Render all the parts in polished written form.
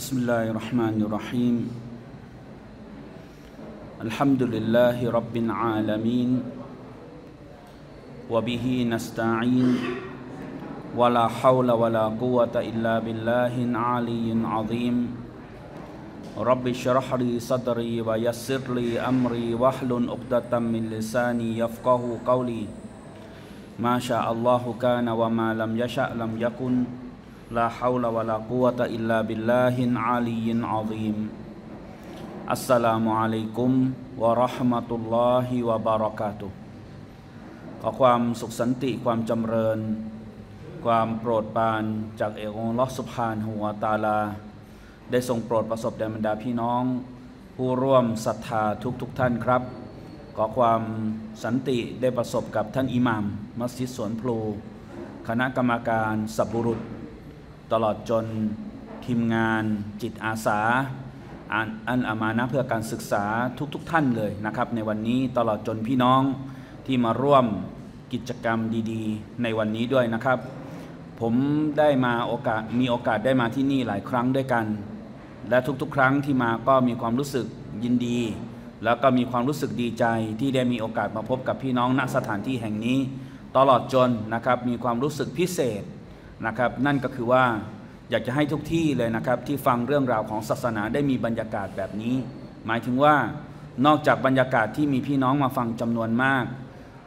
بسم الله الرحمن الرحيم الحمد لله رب العالمين وبه نستعين ولا حول ولا قوة إلا بالله العلي العظيم رب اشرح لي صدري ويسر لي أمري واحلل عقدة من لساني يفقهوا قولي ما شاء الله كان وما لم يشأ لم يكن La hawla wa la quwwata illa billahin aliyyin azim. Assalamualaikum warahmatullahi wabarakatuh. ขอความสุขสันติความจำเริญความโปรดปรานจากเอกองค์อัลเลาะห์ซุบฮานะฮูวะตะอาลาได้ทรงโปรดประสบแด่บรรดาพี่น้องผู้ร่วมศรัทธาทุกท่านครับขอความสันติได้ประสบกับท่านอิหม่ามมัสยิดสวนพลูคณะกรรมการสับบุรุษตลอดจนทีมงานจิตอาสาอันอามานะเพื่อการศึกษาทุกท่านเลยนะครับในวันนี้ตลอดจนพี่น้องที่มาร่วมกิจกรรมดีๆในวันนี้ด้วยนะครับผมได้มามีโอกาสได้มาที่นี่หลายครั้งด้วยกันและทุกๆครั้งที่มาก็มีความรู้สึกยินดีแล้วก็มีความรู้สึกดีใจที่ได้มีโอกาสมาพบกับพี่น้องณสถานที่แห่งนี้ตลอดจนนะครับมีความรู้สึกพิเศษนะครับนั่นก็คือว่าอยากจะให้ทุกที่เลยนะครับที่ฟังเรื่องราวของศาสนาได้มีบรรยากาศแบบนี้หมายถึงว่านอกจากบรรยากาศที่มีพี่น้องมาฟังจำนวนมาก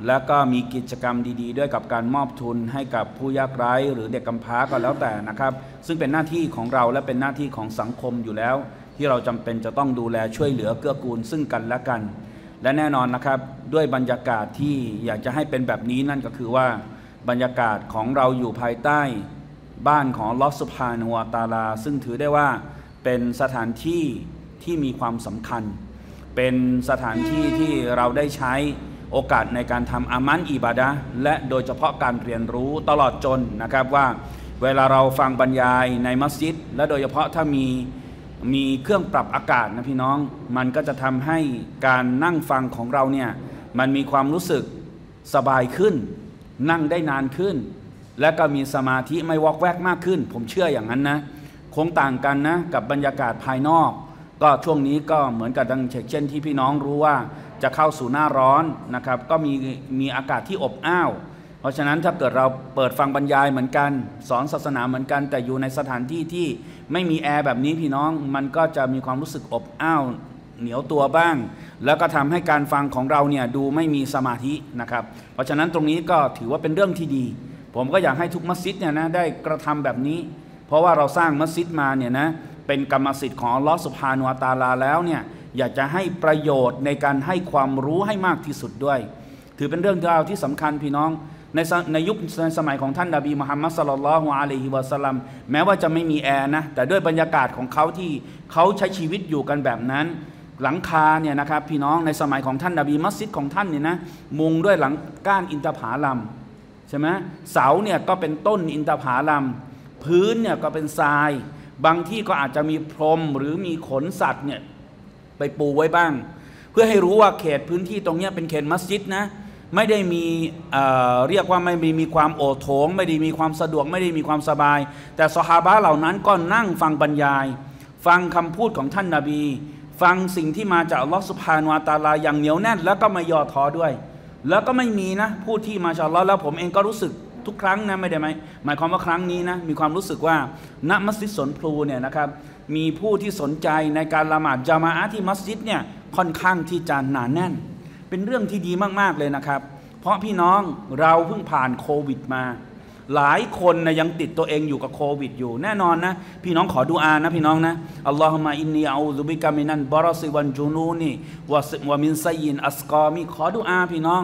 แล้วก็มีกิจกรรมดีๆด้วยกับการมอบทุนให้กับผู้ยากไร้หรือเด็กกำพร้าก็แล้วแต่นะครับซึ่งเป็นหน้าที่ของเราและเป็นหน้าที่ของสังคมอยู่แล้วที่เราจำเป็นจะต้องดูแลช่วยเหลือเกื้อกูลซึ่งกันและกันและแน่นอนนะครับด้วยบรรยากาศที่อยากจะให้เป็นแบบนี้นั่นก็คือว่าบรรยากาศของเราอยู่ภายใต้บ้านของอัลเลาะห์ซุบฮานะฮูวะตะอาลาซึ่งถือได้ว่าเป็นสถานที่ที่มีความสำคัญเป็นสถานที่ที่เราได้ใช้โอกาสในการทำอามัลอิบาดะห์และโดยเฉพาะการเรียนรู้ตลอดจนนะครับว่าเวลาเราฟังบรรยายในมัสยิดและโดยเฉพาะถ้ามีเครื่องปรับอากาศนะพี่น้องมันก็จะทำให้การนั่งฟังของเราเนี่ยมันมีความรู้สึกสบายขึ้นนั่งได้นานขึ้นและก็มีสมาธิไม่วอกแวกมากขึ้นผมเชื่ออย่างนั้นนะคงต่างกันนะกับบรรยากาศภายนอกก็ช่วงนี้ก็เหมือนกับดังเช่นที่พี่น้องรู้ว่าจะเข้าสู่หน้าร้อนนะครับก็มีอากาศที่อบอ้าวเพราะฉะนั้นถ้าเกิดเราเปิดฟังบรรยายเหมือนกันสอนศาสนาเหมือนกันแต่อยู่ในสถานที่ที่ไม่มีแอร์แบบนี้พี่น้องมันก็จะมีความรู้สึกอบอ้าวเหนียวตัวบ้างแล้วก็ทำให้การฟังของเราเนี่ยดูไม่มีสมาธินะครับเพราะฉะนั้นตรงนี้ก็ถือว่าเป็นเรื่องที่ดีผมก็อยากให้ทุกมัสยิดเนี่ยนะได้กระทำแบบนี้เพราะว่าเราสร้างมัสยิดมาเนี่ยนะเป็นกรรมสิทธิ์ของอัลเลาะห์ซุบฮานะฮูวะตะอาลาแล้วเนี่ยอยากจะให้ประโยชน์ในการให้ความรู้ให้มากที่สุดด้วยถือเป็นเรื่องราวที่สำคัญพี่น้องในยุคในสมัยของท่านนบีมุฮัมมัดศ็อลลัลลอฮุอะลัยฮิวะซัลลัมแม้ว่าจะไม่มีแอร์นะแต่ด้วยบรรยากาศของเขาที่เขาใช้ชีวิตอยู่กันแบบนั้นหลังคาเนี่ยนะครับพี่น้องในสมัยของท่านนบีมัสยิดของท่านเนี่ยนะมุงด้วยหลังก้านอินทผลัมใช่ไหมเสาเนี่ยก็เป็นต้นอินทผลัมพื้นเนี่ยก็เป็นทรายบางที่ก็อาจจะมีพรมหรือมีขนสัตว์เนี่ยไปปูไว้บ้างเพื่อให้รู้ว่าเขตพื้นที่ตรงนี้เป็นเขตมัสยิดนะไม่ได้มีเรียกว่าไม่มีความโอโถงไม่ได้มีความสะดวกไม่ได้มีความสบายแต่ซอฮาบะห์เหล่านั้นก็นั่งฟังบรรยายฟังคำพูดของท่านนบีฟังสิ่งที่มาจากอัลเลาะห์ซุบฮานะฮูวะตะอาลาอย่างเหนียวแน่นแล้วก็ไม่ย่อท้อด้วยแล้วก็ไม่มีนะผู้ที่มาชาอัลเลาะห์แล้วผมเองก็รู้สึกทุกครั้งนะไม่ได้หมายความว่าครั้งนี้นะมีความรู้สึกว่าณมัสยิดสวนพลูเนี่ยนะครับมีผู้ที่สนใจในการละหมาดญะมาอะห์ที่มัสยิดเนี่ยค่อนข้างที่จะหนาแน่นเป็นเรื่องที่ดีมากๆเลยนะครับเพราะพี่น้องเราเพิ่งผ่านโควิดมาหลายคนนะยังติดตัวเองอยู่กับโควิดอยู่แน่นอนนะพี่น้องขอดูอานะพี่น้องนะอัลลอฮุมะอินนีอูซุบิกะมินันบารอซิวันจูนูนีวะมินไซยินอัสกอมีขอดูอาพี่น้อง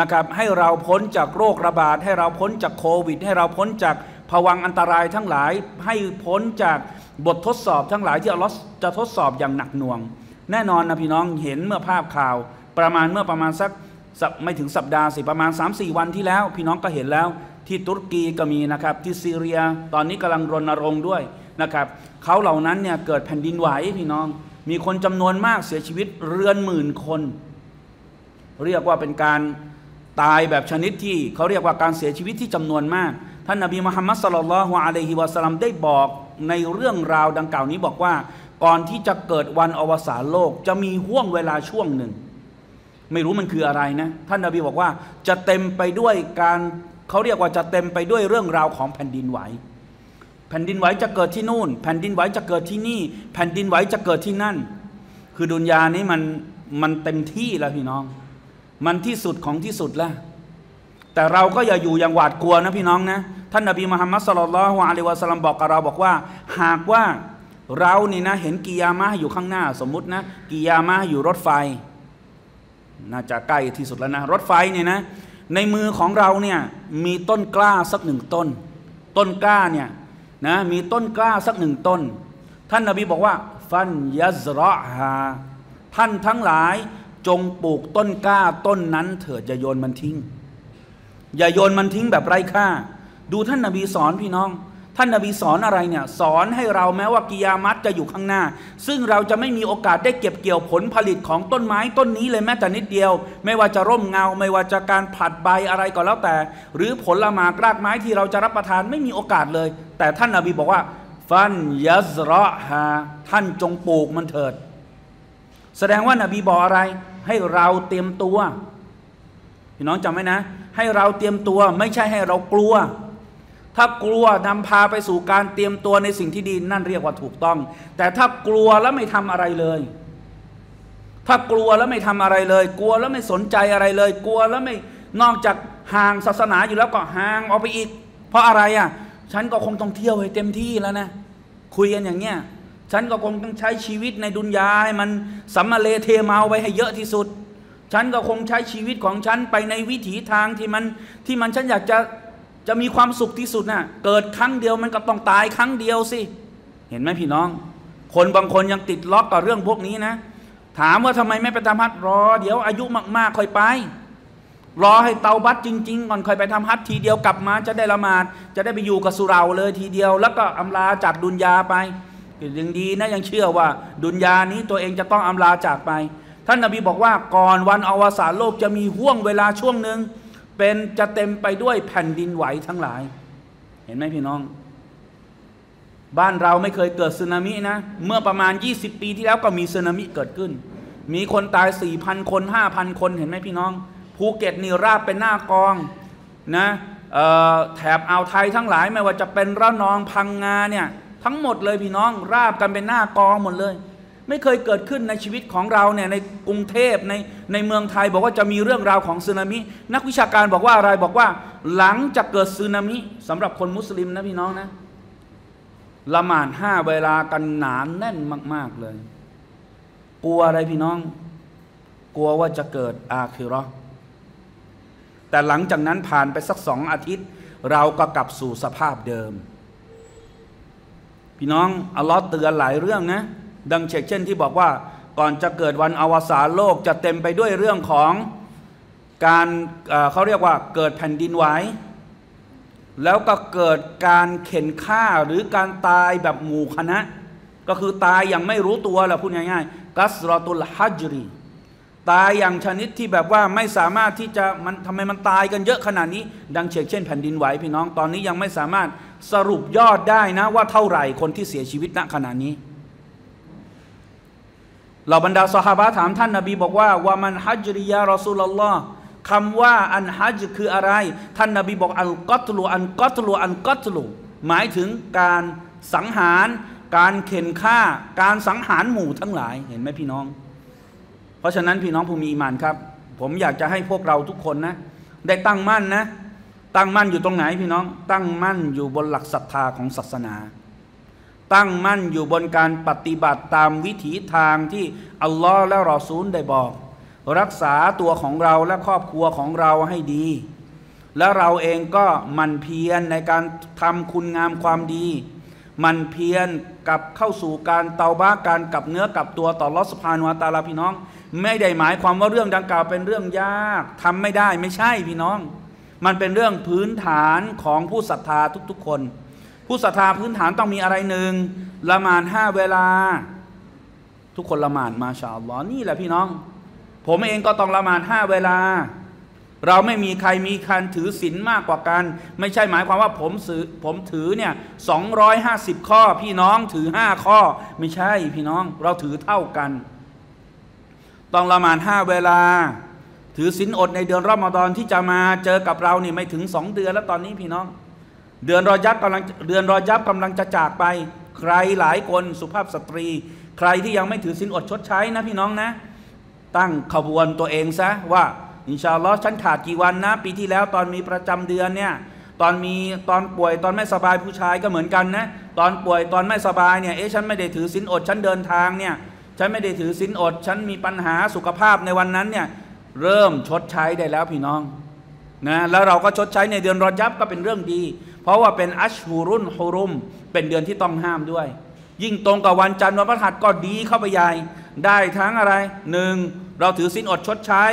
นะครับให้เราพ้นจากโรคระบาดให้เราพ้นจากโควิดให้เราพ้นจากภวังค์อันตรายทั้งหลายให้พ้นจากบททดสอบทั้งหลายที่อัลเลาะห์จะทดสอบอย่างหนักหน่วงแน่นอนนะพี่น้องเห็นเมื่อภาพข่าวเมื่อประมาณสักไม่ถึงสัปดาห์สิประมาณ 3-4 วันที่แล้วพี่น้องก็เห็นแล้วที่ตุรกีก็มีนะครับที่ซีเรียตอนนี้กำลังรณรงค์ด้วยนะครับเขาเหล่านั้นเนี่ยเกิดแผ่นดินไหวพี่น้องมีคนจำนวนมากเสียชีวิตเรือนหมื่นคนเรียกว่าเป็นการตายแบบชนิดที่เขาเรียกว่าการเสียชีวิตที่จำนวนมากท่านนบีมุฮัมมัดศ็อลลัลลอฮุอะลัยฮิวะซัลลัมได้บอก ในเรื่องราวดังกล่าวนี้บอกว่าก่อนที่จะเกิดวันอวสานโลกจะมีห่วงเวลาช่วงหนึ่งไม่รู้มันคืออะไรนะท่านนบีบอกว่าจะเต็มไปด้วยการเขาเรียกว่าจะเต็มไปด้วยเรื่องราวของแผ่นดินไหวแผ่นดินไหวจะเกิดที่นู่นแผ่นดินไหวจะเกิดที่นี่แผ่นดินไหวจะเกิดที่นั่นคือดุนยานี้มันเต็มที่แล้วพี่น้องมันที่สุดของที่สุดแล้วแต่เราก็อย่าอยู่อย่างหวาดกลัวนะพี่น้องนะท่านนบีมุฮัมมัดศ็อลลัลลอฮุอะลัยฮิวะซัลลัมบอกกับเราบอกว่าหากว่าเรานี่นะเห็นกิยามะห์อยู่ข้างหน้าสมมุตินะกิยามะห์อยู่รถไฟน่าจะใกล้ที่สุดแล้วนะรถไฟเนี่ยนะในมือของเราเนี่ยมีต้นกล้าสักหนึ่งต้นต้นกล้าเนี่ยนะมีต้นกล้าสักหนึ่งต้นท่านนบีบอกว่าฟันยัซเราะฮาท่านทั้งหลายจงปลูกต้นกล้าต้นนั้นเถิดอย่าโยนมันทิ้งอย่าโยนมันทิ้งแบบไร้ค่าดูท่านนบีสอนพี่น้องท่านนบีสอนอะไรเนี่ยสอนให้เราแม้ว่ากิยามะฮ์จะอยู่ข้างหน้าซึ่งเราจะไม่มีโอกาสได้เก็บเกี่ยวผลผลิตของต้นไม้ต้นนี้เลยแม้แต่นิดเดียวไม่ว่าจะร่มเงาไม่ว่าจะการผัดใบอะไรก็แล้วแต่หรือผลละหมากรากไม้ที่เราจะรับประทานไม่มีโอกาสเลยแต่ท่านนบีบอกว่าฟันยัซเราะฮาท่านจงปลูกมันเถิดแสดงว่านบีบอกอะไรให้เราเตรียมตัวพี่น้องจำไว้นะให้เราเตรียมตัวไม่ใช่ให้เรากลัวถ้ากลัวนำพาไปสู่การเตรียมตัวในสิ่งที่ดีนั่นเรียกว่าถูกต้องแต่ถ้ากลัวแล้วไม่ทำอะไรเลยถ้ากลัวแล้วไม่ทำอะไรเลยกลัวแล้วไม่สนใจอะไรเลยกลัวแล้วไม่นอกจากห่างศาสนาอยู่แล้วก็ห่างออกไปอีกเพราะอะไรอ่ะฉันก็คงต้องเที่ยวให้เต็มที่แล้วนะคุยกันอย่างเนี้ยฉันก็คงต้องใช้ชีวิตในดุนยาให้มันสัมมาเลเทเมาไว้ให้เยอะที่สุดฉันก็คงใช้ชีวิตของฉันไปในวิถีทางที่มันฉันอยากจะมีความสุขที่สุดน่ะเกิดครั้งเดียวมันก็ต้องตายครั้งเดียวสิเห็นไหมพี่น้องคนบางคนยังติดล็อกกับเรื่องพวกนี้นะถามว่าทำไมไม่ไปทำฮัจญ์รอเดี๋ยวอายุมากๆค่อยไปรอให้เตาบัตรจริงๆก่อนค่อยไปทำฮัจญ์ทีเดียวกลับมาจะได้ละหมาดจะได้ไปอยู่กับสุเราเลยทีเดียวแล้วก็อำลาจากดุนยาไปยังดีนะยังเชื่อว่าดุนยานี้ตัวเองจะต้องอำลาจากไปท่านนบีบอกว่าก่อนวันอวสานโลกจะมีห่วงเวลาช่วงหนึ่งเป็นจะเต็มไปด้วยแผ่นดินไหวทั้งหลายเห็นไหมพี่น้องบ้านเราไม่เคยเกิดสึนามินะเมื่อประมาณ20ปีที่แล้วก็มีสึนามิเกิดขึ้นมีคนตาย 4,000 คน 5,000 คนเห็นไหมพี่น้องภูเก็ตนี่ราบเป็นหน้ากองนะแถบอ่าวไทยทั้งหลายไม่ว่าจะเป็นระนองพังงาเนี่ยทั้งหมดเลยพี่น้องราบกันเป็นหน้ากองหมดเลยไม่เคยเกิดขึ้นในชีวิตของเราเนี่ยในกรุงเทพในเมืองไทยบอกว่าจะมีเรื่องราวของสึนามินักวิชาการบอกว่าอะไรบอกว่าหลังจากเกิดสึนามิสำหรับคนมุสลิมนะพี่น้องนะละหมาด5เวลากันหนานแน่นมากๆเลยกลัวอะไรพี่น้องกลัวว่าจะเกิดอาคิเราะห์แต่หลังจากนั้นผ่านไปสัก2 อาทิตย์เราก็กลับสู่สภาพเดิมพี่น้องอัลลอฮ์เตือนหลายเรื่องนะดังเช่นที่บอกว่าก่อนจะเกิดวันอวสานโลกจะเต็มไปด้วยเรื่องของการเขาเรียกว่าเกิดแผ่นดินไหวแล้วก็เกิดการเข็นฆ่าหรือการตายแบบหมู่คณะก็คือตายอย่างไม่รู้ตัวแหละพูดง่ายๆกัสรอตุลฮัจรีตายอย่างชนิดที่แบบว่าไม่สามารถที่จะมันทำไมมันตายกันเยอะขนาดนี้ดังเช่นแผ่นดินไหวพี่น้องตอนนี้ยังไม่สามารถสรุปยอดได้นะว่าเท่าไหร่คนที่เสียชีวิตณขณะนี้เหล่าบรรดาซอฮาบะห์ถามท่านนบีบอกว่าวะมันฮัจริยารอซูลุลลอฮ์คำว่าอันฮัจคืออะไรท่านนบีบอกอัลกัตลุอันกัตลุอันกัตลุหมายถึงการสังหารการเข็นฆ่าการสังหารหมู่ทั้งหลายเห็นไหมพี่น้องเพราะฉะนั้นพี่น้องผู้มีอีหม่านครับผมอยากจะให้พวกเราทุกคนนะได้ตั้งมั่นนะตั้งมั่นอยู่ตรงไหนพี่น้องตั้งมั่นอยู่บนหลักศรัทธาของศาสนาตั้งมั่นอยู่บนการปฏิบัติตามวิถีทางที่อัลลอฮ์และรอซูลได้บอกรักษาตัวของเราและครอบครัวของเราให้ดีและเราเองก็หมั่นเพียรในการทำคุณงามความดีหมั่นเพียรกลับเข้าสู่การเตาบะห์การกลับเนื้อกลับตัวต่ออัลลอฮ์ซุบฮานะฮูวะตะอาลาพี่น้องไม่ได้หมายความว่าเรื่องดังกล่าวเป็นเรื่องยากทำไม่ได้ไม่ใช่พี่น้องมันเป็นเรื่องพื้นฐานของผู้ศรัทธาทุกๆคนผู้ศรัทธาพื้นฐานต้องมีอะไรหนึ่งละหมาด5 เวลาทุกคนละหมาดมาชาอัลลอฮ์นี่แหละพี่น้องผมเองก็ต้องละหมาด5 เวลา เราไม่มีใครมีการถือศีลมากกว่ากันไม่ใช่หมายความว่าผมถือเนี่ย250ข้อพี่น้องถือ5ข้อไม่ใช่พี่น้องเราถือเท่ากันต้องละหมาด5เวลาถือศีลอดในเดือนรอมฎอนที่จะมาเจอกับเรานี่ไม่ถึง2เดือนแล้วตอนนี้พี่น้องเดือนรอญับกำลังจะจากไปใครหลายคนสุภาพสตรีใครที่ยังไม่ถือศีลอดชดใช้นะพี่น้องนะตั้งขบวนตัวเองซะว่าอินชาอัลลอฮ์ฉันขาดกี่วันนะปีที่แล้วตอนมีประจำเดือนเนี่ยตอนป่วยตอนไม่สบายผู้ชายก็เหมือนกันนะตอนป่วยตอนไม่สบายเนี่ยฉันไม่ได้ถือศีลอดฉันเดินทางเนี่ยฉันไม่ได้ถือศีลอดฉันมีปัญหาสุขภาพในวันนั้นเนี่ยเริ่มชดใช้ได้แล้วพี่น้องนะแล้วเราก็ชดใช้ในเดือนรอญับก็เป็นเรื่องดีเพราะว่าเป็นอัชฮูรุนฮุรุมเป็นเดือนที่ต้องห้ามด้วยยิ่งตรงกับวันจันทร์วันพฤหัสก็ดีเข้าไปใหญ่ได้ทั้งอะไรหนึ่งเราถือศีลอดชดใช้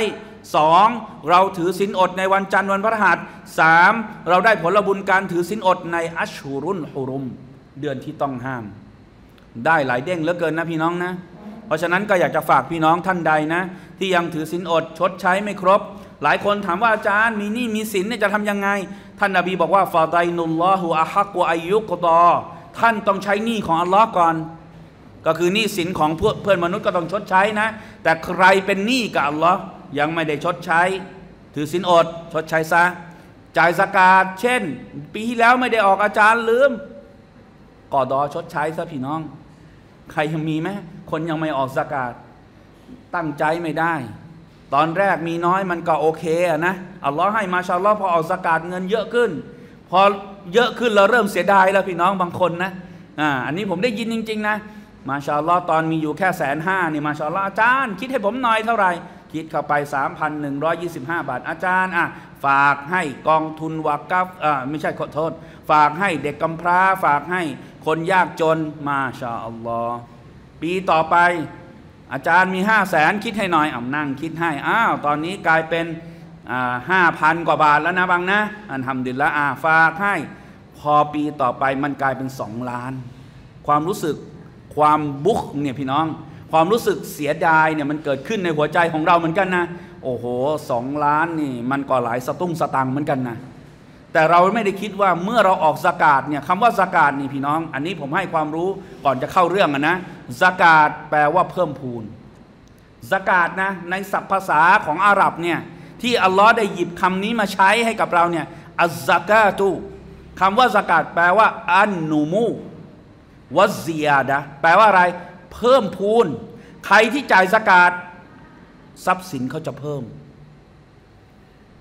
สองเราถือศีลอดในวันจันทร์วันพฤหัสสามเราได้ผลบุญการถือศีลอดในอัชฮูรุนฮุรุมเดือนที่ต้องห้ามได้หลายเด้งเหลือเกินนะพี่น้องนะเพราะฉะนั้นก็อยากจะฝากพี่น้องท่านใดนะที่ยังถือศีลอดชดใช้ไม่ครบหลายคนถามว่าอาจารย์มีหนี้มีสินเนี่ยจะทำยังไงท่านนบีบอกว่าฟาไดนุลลอฮุอะฮักวะอัยยุกตอท่านต้องใช้หนี้ของอัลลอฮ์ก่อนก็คือหนี้สินของเพื่อนมนุษย์ก็ต้องชดใช้นะแต่ใครเป็นหนี้กับอัลลอฮ์ยังไม่ได้ชดใช้ถือศีลอดชดใช้ซะจ่ายซะกาตเช่นปีที่แล้วไม่ได้ออกอาจารย์ลืมกอดอชดใช้ซะพี่น้องใครยังมีไหมคนยังไม่ออกซะกาตตั้งใจไม่ได้ตอนแรกมีน้อยมันก็โอเคนะอัลลอฮ์ให้มาชาอัลลอฮ์พอออกซะกาตเงินเยอะขึ้นพอเยอะขึ้นเราเริ่มเสียดายแล้วพี่น้องบางคนนะอันนี้ผมได้ยินจริงๆนะมาชาอัลลอฮ์ตอนมีอยู่แค่150,000นี่มาชาอัลลอฮ์อาจารย์คิดให้ผมหน่อยเท่าไหร่คิดเข้าไป 3,125 บาทอาจารย์ฝากให้กองทุนวากาฟไม่ใช่ขอโทษฝากให้เด็กกำพร้าฝากให้คนยากจนมาชาอัลลอฮ์ปีต่อไปอาจารย์มี 500,000 คิดให้หน่อยนั่งคิดให้ตอนนี้กลายเป็น 5,000 กว่าบาทแล้วนะบังนะอัลฮัมดุลิลละฝากให้พอปีต่อไปมันกลายเป็น2 ล้านความรู้สึกความบุกเนี่ยพี่น้องความรู้สึกเสียดายเนี่ยมันเกิดขึ้นในหัวใจของเราเหมือนกันนะโอ้โห2 ล้านนี่มันก็หลายสตุ้งสตังเหมือนกันนะแต่เราไม่ได้คิดว่าเมื่อเราออกซะกาตเนี่ยคำว่าซะกาตนี่พี่น้องอันนี้ผมให้ความรู้ก่อนจะเข้าเรื่องนะซะกาตแปลว่าเพิ่มพูนซะกาตนะในศัพท์ภาษาของอาหรับเนี่ยที่อัลลอฮ์ได้หยิบคำนี้มาใช้ให้กับเราเนี่ยอัซซะกาตุคำว่าซะกาตแปลว่าอันนูมูวะซียาดะแปลว่าอะไรเพิ่มพูนใครที่จ่ายซะกาตทรัพย์สินเขาจะเพิ่ม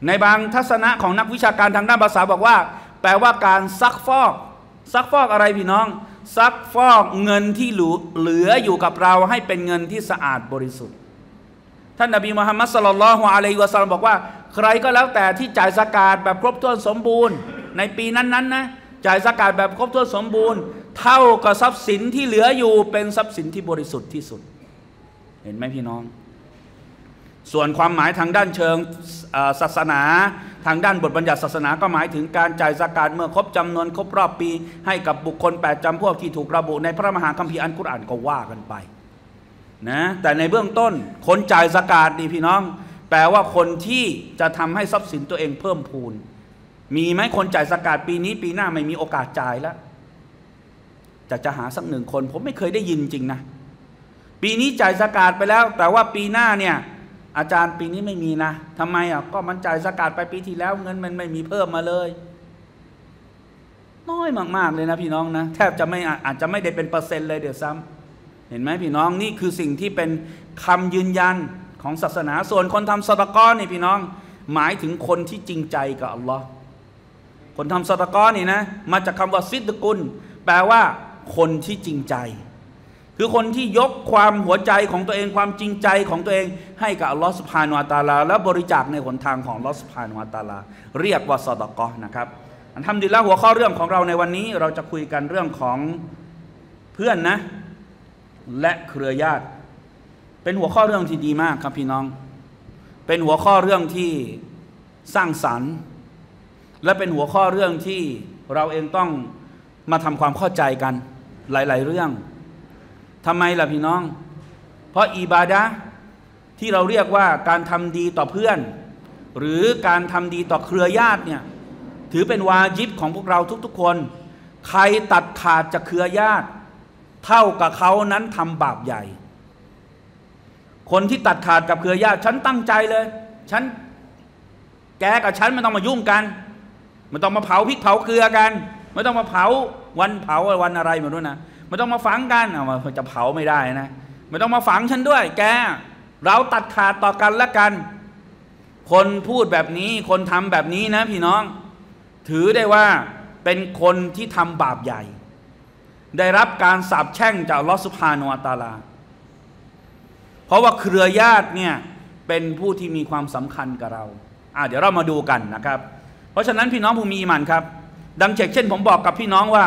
ในบางทัศนะของนักวิชาการทางด้านภาษาบอกว่าแปลว่าการซักฟอกอะไรพี่น้องซักฟอกเงินที่เหลืออยู่กับเราให้เป็นเงินที่สะอาดบริสุทธิ์ท่านนบีมุฮัมมัดศ็อลลัลลอฮุอะลัยฮิวะซัลลัมบอกว่าใครก็แล้วแต่ที่จ่ายซะกาตแบบครบถ้วนสมบูรณ์ในปีนั้นๆนะจ่ายซะกาตแบบครบถ้วนสมบูรณ์เท่ากับทรัพย์สินที่เหลืออยู่เป็นทรัพย์สินที่บริสุทธิ์ที่สุดเห็นไหมพี่น้องส่วนความหมายทางด้านเชิงศาสนาทางด้านบทบัญญัติศาสนาก็หมายถึงการจ่ายซะกาตเมื่อครบจำนวนครบรอบปีให้กับบุคคล8จำพวกที่ถูกระบุในพระมหาคัมภีร์อัลกุรอานก็ว่ากันไปนะแต่ในเบื้องต้นคนจ่ายซะกาตนี่พี่น้องแปลว่าคนที่จะทำให้ทรัพย์สินตัวเองเพิ่มพูนมีไหมคนจ่ายซะกาตปีนี้ปีหน้าไม่มีโอกาสจ่ายแล้วจะหาสักหนึ่งคนผมไม่เคยได้ยินจริงนะปีนี้จ่ายซะกาตไปแล้วแต่ว่าปีหน้าเนี่ยอาจารย์ปีนี้ไม่มีนะทำไมก็มันจ่ายซะกาตไปปีที่แล้วเงินมันไม่มีเพิ่มมาเลยน้อยมากๆเลยนะพี่น้องนะแทบจะไม่อาจจะไม่ได้เป็นเปอร์เซ็นต์เลยเดี๋ยวซ้ำเห็นไหมพี่น้องนี่คือสิ่งที่เป็นคำยืนยันของศาสนาส่วนคนทำซะดะกอฮ์นี่พี่น้องหมายถึงคนที่จริงใจกับอัลลอฮ์คนทำซะดะกอฮ์นี่นะมาจากคำว่าซิดกุลแปลว่าคนที่จริงใจคือคนที่ยกความหัวใจของตัวเองความจริงใจของตัวเองให้กับอัลลอฮฺซุบฮานะฮูวะตะอาลาและบริจาคในหนทางของอัลลอฮฺซุบฮานะฮูวะตะอาลาเรียกว่าซะดะกอฮ์นะครับอัลฮัมดุลิลละห์หัวข้อเรื่องของเราในวันนี้เราจะคุยกันเรื่องของเพื่อนนะและเครือญาติเป็นหัวข้อเรื่องที่ดีมากครับพี่น้องเป็นหัวข้อเรื่องที่สร้างสรรค์และเป็นหัวข้อเรื่องที่เราเองต้องมาทำความเข้าใจกันหลายๆเรื่องทำไมล่ะพี่น้องเพราะอิบาดะห์ที่เราเรียกว่าการทำดีต่อเพื่อน หรือการทำดีต่อเครือญาติเนี่ยถือเป็นวาญิบของพวกเราทุกๆคนใครตัดขาดจากเครือญาติเท่ากับเขานั้นทำบาปใหญ่คนที่ตัดขาดกับเครือญาติฉันตั้งใจเลยฉันแกกับฉันไม่ต้องมายุ่งกันไม่ต้องมาเผาพริกเผาเกลือกันไม่ต้องมาเผาวันเผาวันอะไรไม่รู้นะไม่ต้องมาฝังกันเอาจะเผาไม่ได้นะไม่ต้องมาฝังฉันด้วยแกเราตัดขาดต่อกันและกันคนพูดแบบนี้คนทำแบบนี้นะพี่น้องถือได้ว่าเป็นคนที่ทำบาปใหญ่ได้รับการสาปแช่งจากอัลเลาะห์ซุบฮานะฮูวะตะอาลาเพราะว่าเครือญาติเนี่ยเป็นผู้ที่มีความสำคัญกับเราเดี๋ยวเรามาดูกันนะครับเพราะฉะนั้นพี่น้องผู้มีอีหม่านครับดังเช่นผมบอกกับพี่น้องว่า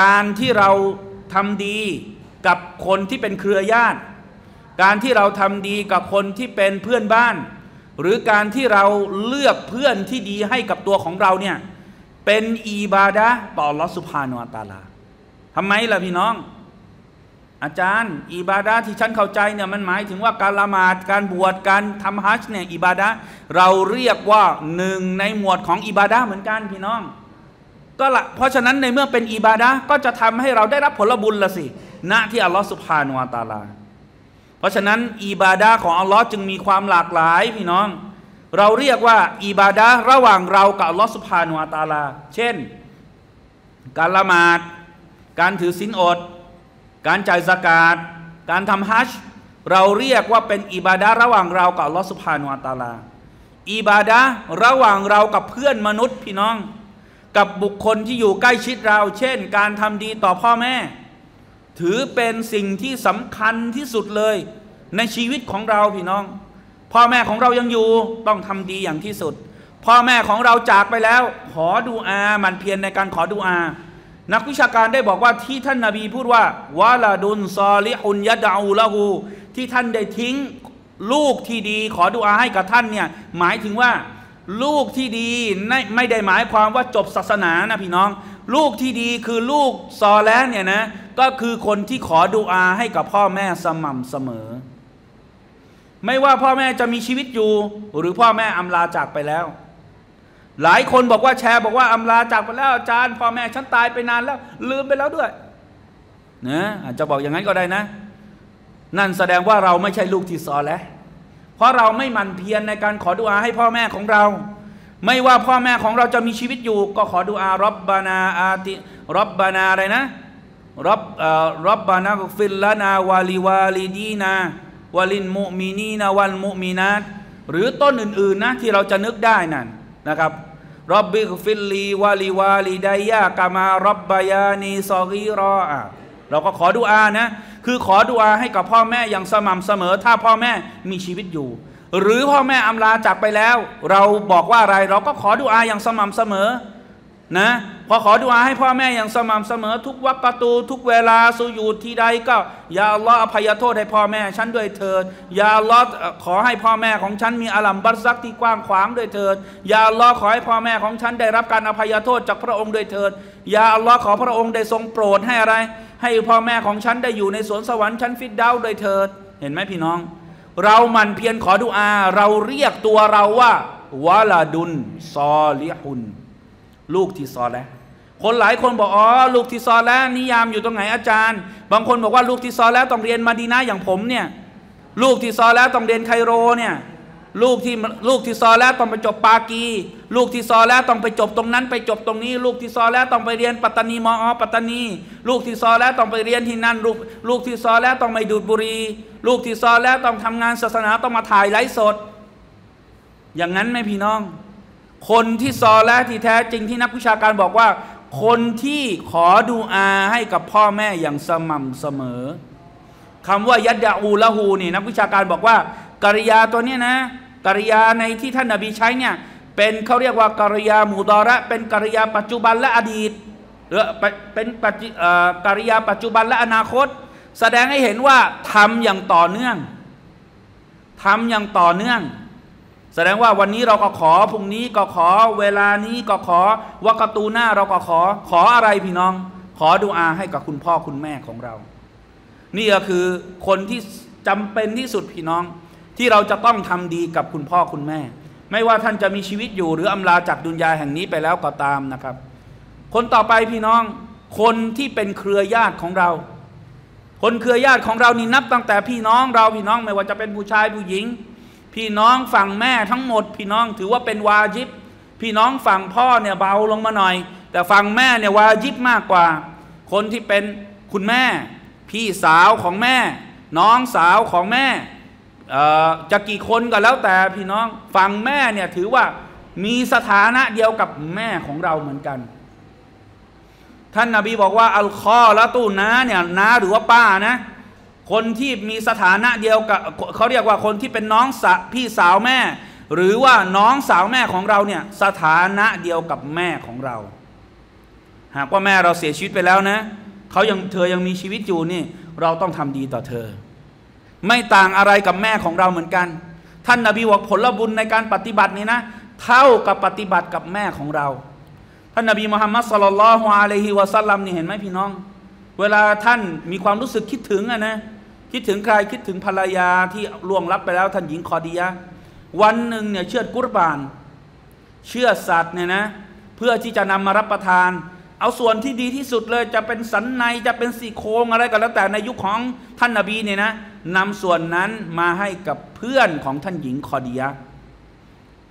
การที่เราทำดีกับคนที่เป็นเครือญาติการที่เราทำดีกับคนที่เป็นเพื่อนบ้านหรือการที่เราเลือกเพื่อนที่ดีให้กับตัวของเราเนี่ยเป็นอิบาดะห์ต่ออัลเลาะห์ซุบฮานะฮูวะตะอาลาทำไมล่ะพี่น้องอาจารย์อิบาดะห์ที่ฉันเข้าใจเนี่ยมันหมายถึงว่าการละหมาดการบวชการทำฮัจญ์เนี่ยอิบาดะห์เราเรียกว่าหนึ่งในหมวดของอิบาดะห์เหมือนกันพี่น้องก็ละเพราะฉะนั้นในเมื่อเป็นอิบาดะห์ก็จะทำให้เราได้รับผลบุญละสิณที่อัลเลาะห์ซุบฮานะฮูวะตะอาลาเพราะฉะนั้นอิบาดะห์ของอัลเลาะห์จึงมีความหลากหลายพี่น้องเราเรียกว่าอิบาดะห์ระหว่างเรากับอัลเลาะห์ซุบฮานะฮูวะตะอาลาเช่นการละหมาดการถือศีลอดการจ่ายซะกาตการทำฮัจญ์เราเรียกว่าเป็นอิบาดะห์ระหว่างเรากับอัลเลาะห์ซุบฮานะฮูวะตะอาลาอิบาดะห์ระหว่างเรากับเพื่อนมนุษย์พี่น้องกับบุคคลที่อยู่ใกล้ชิดเราเช่นการทำดีต่อพ่อแม่ถือเป็นสิ่งที่สำคัญที่สุดเลยในชีวิตของเราพี่น้องพ่อแม่ของเรายังอยู่ต้องทำดีอย่างที่สุดพ่อแม่ของเราจากไปแล้วขอดุอาหมั่นเพียรในการขอดุอานักวิชาการได้บอกว่าที่ท่านนบีพูดว่าวะลาดุนซอลิฮุนยะดะอูละฮูที่ท่านได้ทิ้งลูกที่ดีขอดุอาให้กับท่านเนี่ยหมายถึงว่าลูกที่ดีไม่ได้หมายความว่าจบศาสนานะพี่น้องลูกที่ดีคือลูกซอและห์เนี่ยนะก็คือคนที่ขอดุอาให้กับพ่อแม่สม่ำเสมอไม่ว่าพ่อแม่จะมีชีวิตอยู่หรือพ่อแม่อำลาจากไปแล้วหลายคนบอกว่าแชร์บอกว่าอำลาจากไปแล้วอาจารย์พ่อแม่ฉันตายไปนานแล้วลืมไปแล้วด้วยนะอาจจะบอกอย่างนั้นก็ได้นะนั่นแสดงว่าเราไม่ใช่ลูกที่ซอและห์เพราะเราไม่หมั่นเพียรในการขอดุอาให้พ่อแม่ของเราไม่ว่าพ่อแม่ของเราจะมีชีวิตอยู่ก็ขอดุอาร็อบบานาอาติร็อบบานาอะไรนะร็อบบานาฟิลลานาวาลิวาลิดีนาวาลินมุมินีนาวันมุมินาตหรือต้นอื่นๆนะที่เราจะนึกได้นั่นนะครับร็อบบิฟิลลีวาลิวาลิดายากามาร็อบบายานีซอรีรอเราก็ขอดุอานะคือขอดุอาให้กับพ่อแม่อย่างสม่ำเสมอถ้าพ่อแม่มีชีวิตอยู่หรือพ่อแม่อำลาจากไปแล้วเราบอกว่าอะไรเราก็ขอดุอาอย่างสม่ำเสมอนะพอขอดุอาให้พ่อแม่อย่างสม่ำเสมอทุกวรรคตูทุกเวลาสุญูดที่ใดก็ยาอัลลอฮ์อภัยโทษให้พ่อแม่ฉันด้วยเถิดยาอัลลอฮ์ขอให้พ่อแม่ของฉันมีอาลัมบัรซักที่กว้างขวางด้วยเถิดยาอัลลอฮ์ขอให้พ่อแม่ของฉันได้รับการอภัยโทษจากพระองค์ด้วยเถิดยาอัลลอฮ์ขอพระองค์ได้ทรงโปรดให้อะไรให้พ่อแม่ของฉันได้อยู่ในสวนสวรรค์ชั้นฟิรเดาส์ด้วยเถิดเห็นไหมพี่น้องเราหมั่นเพียรขอดุอาเราเรียกตัวเราว่าวะลาดุนซอลิฮุนลูกที่ซอและห์คนหลายคนบอกอ๋อลูกที่ซอและห์นิยามอยู่ตรงไหนอาจารย์บางคนบอกว่าลูกที่ซอและห์ต้องเรียนมะดีนะห์อย่างผมเนี่ยลูกที่ซอและห์ต้องเรียนไคโรเนี่ยลูกที่ซอและห์ต้องไปจบปากีลูกที่ซอและห์ต้องไปจบตรงนั้นไปจบตรงนี้ลูกที่ซอและห์ต้องไปเรียนปัตตานีมอปัตตานีลูกที่ซอและห์ต้องไปเรียนที่นั่นลูกที่ซอและห์ต้องไปดูดบุหรี่ลูกที่ซอและห์ต้องทำงานศาสนาต้องมาถ่ายไลฟ์สดอย่างนั้นไหมพี่น้องคนที่ซอและห์ที่แท้จริงที่นักวิชาการบอกว่าคนที่ขอดุอาให้กับพ่อแม่อย่างสม่ำเสมอคำว่ายะดะอูละฮูนี่นักวิชาการบอกว่ากริยาตัวนี้นะกริยาในที่ท่านนบีใช้เนี่ยเป็นเขาเรียกว่ากริยามุดอเราะห์เป็นกริยาปัจจุบันและอดีตหรือเป็นกริยาปัจจุบันและอนาคตแสดงให้เห็นว่าทำอย่างต่อเนื่องทำอย่างต่อเนื่องแสดงว่าวันนี้เราก็ขอพรุ่งนี้ก็ขอเวลานี้ก็ขอวะกะตูหน้าเราก็ขออะไรพี่น้องขอดุอาให้กับคุณพ่อคุณแม่ของเรานี่ก็คือคนที่จำเป็นที่สุดพี่น้องที่เราจะต้องทำดีกับคุณพ่อคุณแม่ ไม่ว่าท่านจะมีชีวิตอยู่หรืออำลาจากดุนยาแห่งนี้ไปแล้วก็ตามนะครับคนต่อไปพี่น้องคนที่เป็นเครือญาติของเราคนเครือญาติของเรานี่นับตั้งแต่พี่น้องเราพี่น้องไม่ว่าจะเป็นผู้ชายผู้หญิงพี่น้องฝั่งแม่ทั้งหมดพี่น้องถือว่าเป็นวาญิบพี่น้องฝั่งพ่อเนี่ยเบาลงมาหน่อยแต่ฝั่งแม่เนี่ยวาญิบมากกว่าคนที่เป็นคุณแม่พี่สาวของแม่น้องสาวของแม่จะกี่คนก็แล้วแต่พี่น้องฝั่งแม่เนี่ยถือว่ามีสถานะเดียวกับแม่ของเราเหมือนกันท่านนบีบอกว่าอัลคอละตูน้าเนี่ยน้าหรือว่าป้านะคนที่มีสถานะเดียวกับเขาเรียกว่าคนที่เป็นน้องสาวพี่สาวแม่หรือว่าน้องสาวแม่ของเราเนี่ยสถานะเดียวกับแม่ของเราหากว่าแม่เราเสียชีวิตไปแล้วนะเธอยังมีชีวิตอยู่นี่เราต้องทำดีต่อเธอไม่ต่างอะไรกับแม่ของเราเหมือนกันท่านนบีบอกผลบุญในการปฏิบัตินี้นะเท่ากับปฏิบัติกับแม่ของเราท่านนบีมุฮัมมัดศ็อลลัลลอฮุอะลัยฮิวะซัลลัมนี่เห็นไหมพี่น้องเวลาท่านมีความรู้สึกคิดถึงนะคิดถึงใครคิดถึงภรรยาที่ล่วงลับไปแล้วท่านหญิงคอดียะห์วันหนึ่งเนี่ยเชือดกุรบานเชือดสัตว์เนี่ยนะเพื่อที่จะนำมารับประทานเอาส่วนที่ดีที่สุดเลยจะเป็นสันในจะเป็นสี่โครงอะไรก็แล้วแต่ในยุคของท่านนบีเนี่ยนะนำส่วนนั้นมาให้กับเพื่อนของท่านหญิงคอดียะห์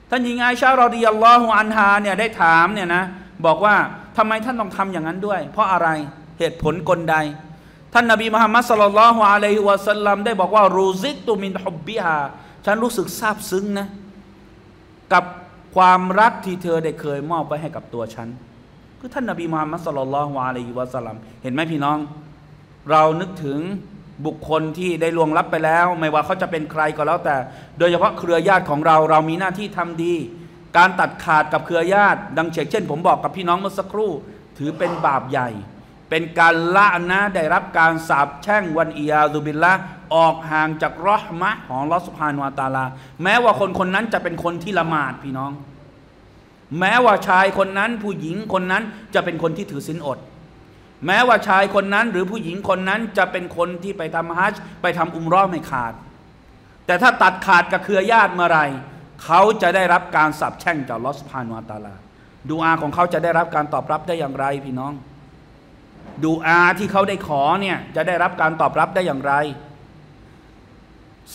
ท่านหญิงอาอิชะฮ์รอฎิยัลลอฮุอันฮาเนี่ยได้ถามเนี่ยนะบอกว่าทำไมท่านต้องทำอย่างนั้นด้วยเพราะอะไรเหตุผลกลใดท่านนบีมุฮัมมัดศ็อลลัลลอฮุอะลัยฮิวะซัลลัมได้บอกว่ารูซิกตุมินฮุบบิฮาฉันรู้สึกซาบซึ้งนะกับความรักที่เธอได้เคยมอบไว้ให้กับตัวฉันคือท่านนบีมุฮัมมัดศ็อลลัลลอฮุอะลัยฮิวะซัลลัมเห็นไหมพี่น้องเรานึกถึงบุคคลที่ได้ล่วงลับไปแล้วไม่ว่าเขาจะเป็นใครก็แล้วแต่โดยเฉพาะเครือญาติของเราเรามีหน้าที่ทำดีการตัดขาดกับเครือญาติดังเช่นผมบอกกับพี่น้องเมื่อสักครู่ถือเป็นบาปใหญ่เป็นการละนะได้รับการสาปแช่งวันอียาซุบิลละออกห่างจากรอห์มะของอัลเลาะห์ซุบฮานะฮูวะตะอาลาแม้ว่าคนคนนั้นจะเป็นคนที่ละหมาดพี่น้องแม้ว่าชายคนนั้นผู้หญิงคนนั้นจะเป็นคนที่ถือศีลอดแม้ว่าชายคนนั้นหรือผู้หญิงคนนั้นจะเป็นคนที่ไปทำฮัจญ์ไปทำอุมเราะห์ไม่ขาดแต่ถ้าตัดขาดกับเครือญาติเมื่อไรเขาจะได้รับการสาปแช่งจากอัลเลาะห์ซุบฮานะฮูวะตะอาลาดุอาของเขาจะได้รับการตอบรับได้อย่างไรพี่น้องดูอาที่เขาได้ขอเนี่ยจะได้รับการตอบรับได้อย่างไร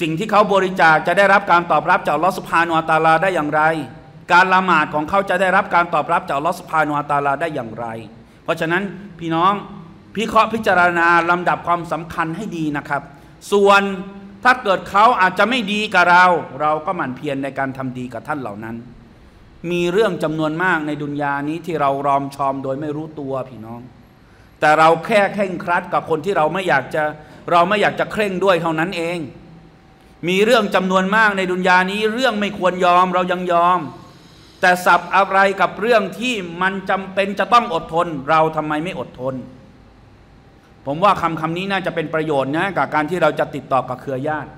สิ่งที่เขาบริจาคจะได้รับการตอบรับจากอัลเลาะห์ซุบฮานะฮูวะตะอาลาได้อย่างไรการละหมาดของเขาจะได้รับการตอบรับจากอัลเลาะห์ซุบฮานะฮูวะตะอาลาได้อย่างไรเพราะฉะนั้นพี่น้องพิเคราะห์พิจารณาลำดับความสำคัญให้ดีนะครับส่วนถ้าเกิดเขาอาจจะไม่ดีกับเราเราก็หมั่นเพียรในการทำดีกับท่านเหล่านั้นมีเรื่องจำนวนมากในดุนยานี้ที่เรารอมชอมโดยไม่รู้ตัวพี่น้องแต่เราแค่เคร่งครัดกับคนที่เราไม่อยากจะเคร่งด้วยเท่านั้นเองมีเรื่องจำนวนมากในดุนยานี้เรื่องไม่ควรยอมเรายังยอมแต่สับอะไรกับเรื่องที่มันจำเป็นจะต้องอดทนเราทำไมไม่อดทนผมว่าคำนี้น่าจะเป็นประโยชน์นะกับการที่เราจะติดต่อกับเครือญาติ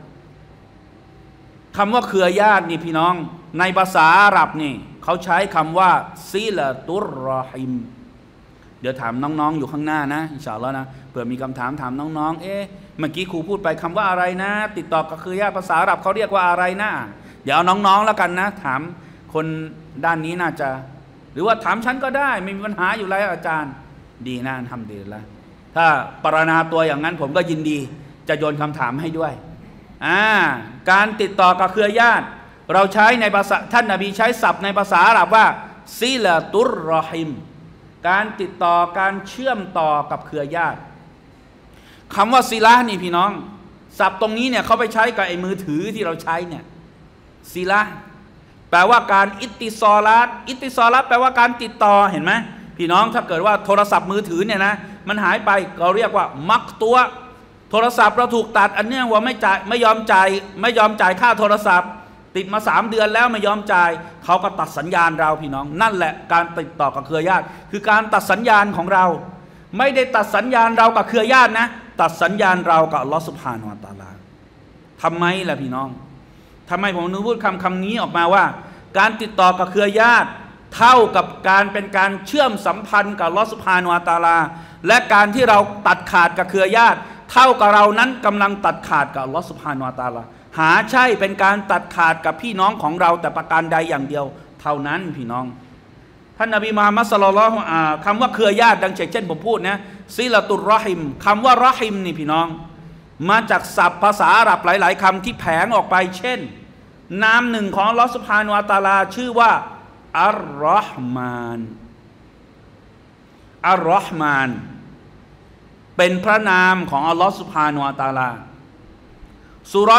คำว่าเครือญาตินี่พี่น้องในภาษาอาหรับนี่เขาใช้คำว่าซิลตุรรอฮิมเดี๋ยวถามน้องๆอยู่ข้างหน้านะอินชาอัลเลาะห์นะเผื่อมีคำถามถามน้องๆเมื่อกี้ครูพูดไปคำว่าอะไรนะติดต่อกับเครือญาติภาษาอาหรับเขาเรียกว่าอะไรนะเดี๋ยวน้องๆแล้วกันนะถามคนด้านนี้น่าจะหรือว่าถามฉันก็ได้ไม่มีปัญหาอยู่แล้วอาจารย์ดีนะทำดีแล้วถ้าปรนนิบัติตัวอย่างนั้นผมก็ยินดีจะโยนคำถามให้ด้วยการติดต่อกับเครือญาติเราใช้ในภาษาท่านนบีใช้ศัพท์ในภาษาอาหรับว่าซิลาตุรรอฮิมการติดต่อการเชื่อมต่อกับเครือญาติคำว่าซิลานี่พี่น้องศัพท์ตรงนี้เนี่ยเขาไปใช้กับไอ้มือถือที่เราใช้เนี่ยซิลาแปลว่าการอิติซอลัดแปลว่าการติดต่อเห็นไหมพี่น้องถ้าเกิดว่าโทรศัพท์มือถือเนี่ยนะมันหายไปเราเรียกว่ามักตัวโทรศัพท์เราถูกตัดอันเนื่องว่าไม่ยอมจ่ายค่าโทรศัพท์ติดมา3 เดือนแล้วไม่ยอมจ่ายเขาก็ตัดสัญญาณเราพี่น้องนั่นแหละการติดต่อกับเครือญาติคือการตัดสัญญาณของเราไม่ได้ตัดสัญญาณเรากับเครือญาตินะตัดสัญญาณเรากับอัลเลาะห์ซุบฮานะฮูวะตะอาลาทำไมล่ะพี่น้องทำไมผมนึกพูดคำนี้ออกมาว่าการติดต่อกับเครือญาติเท่ากับการเป็นการเชื่อมสัมพันธ์กับอัลเลาะห์ซุบฮานะฮูวะตะอาลาและการที่เราตัดขาดกับเครือญาติเท่ากับเรานั้นกำลังตัดขาดกับอัลเลาะห์ซุบฮานะฮูวะตะอาลา หาใช่เป็นการตัดขาดกับพี่น้องของเราแต่ประการใดอย่างเดียวเท่านั้นพี่น้องท่านนบีมุฮัมมัดศ็อลลัลลอฮุอะลัยฮิวะซัลลัมคำว่าเครือญาติดังเช่นผมพูดนะซิละตุรเราะฮิมคำว่าเราะฮิมนี่พี่น้องมาจากศัพท์ภาษาอาหรับหลายๆคำที่แผงออกไปเช่นนามหนึ่งของอัลเลาะห์ซุบฮานะฮูวะตะอาลาชื่อว่าอัลเราะห์มานอัลเราะห์มานเป็นพระนามของอัลเลาะห์ซุบฮานะฮูวะตะอาลาซูเราะ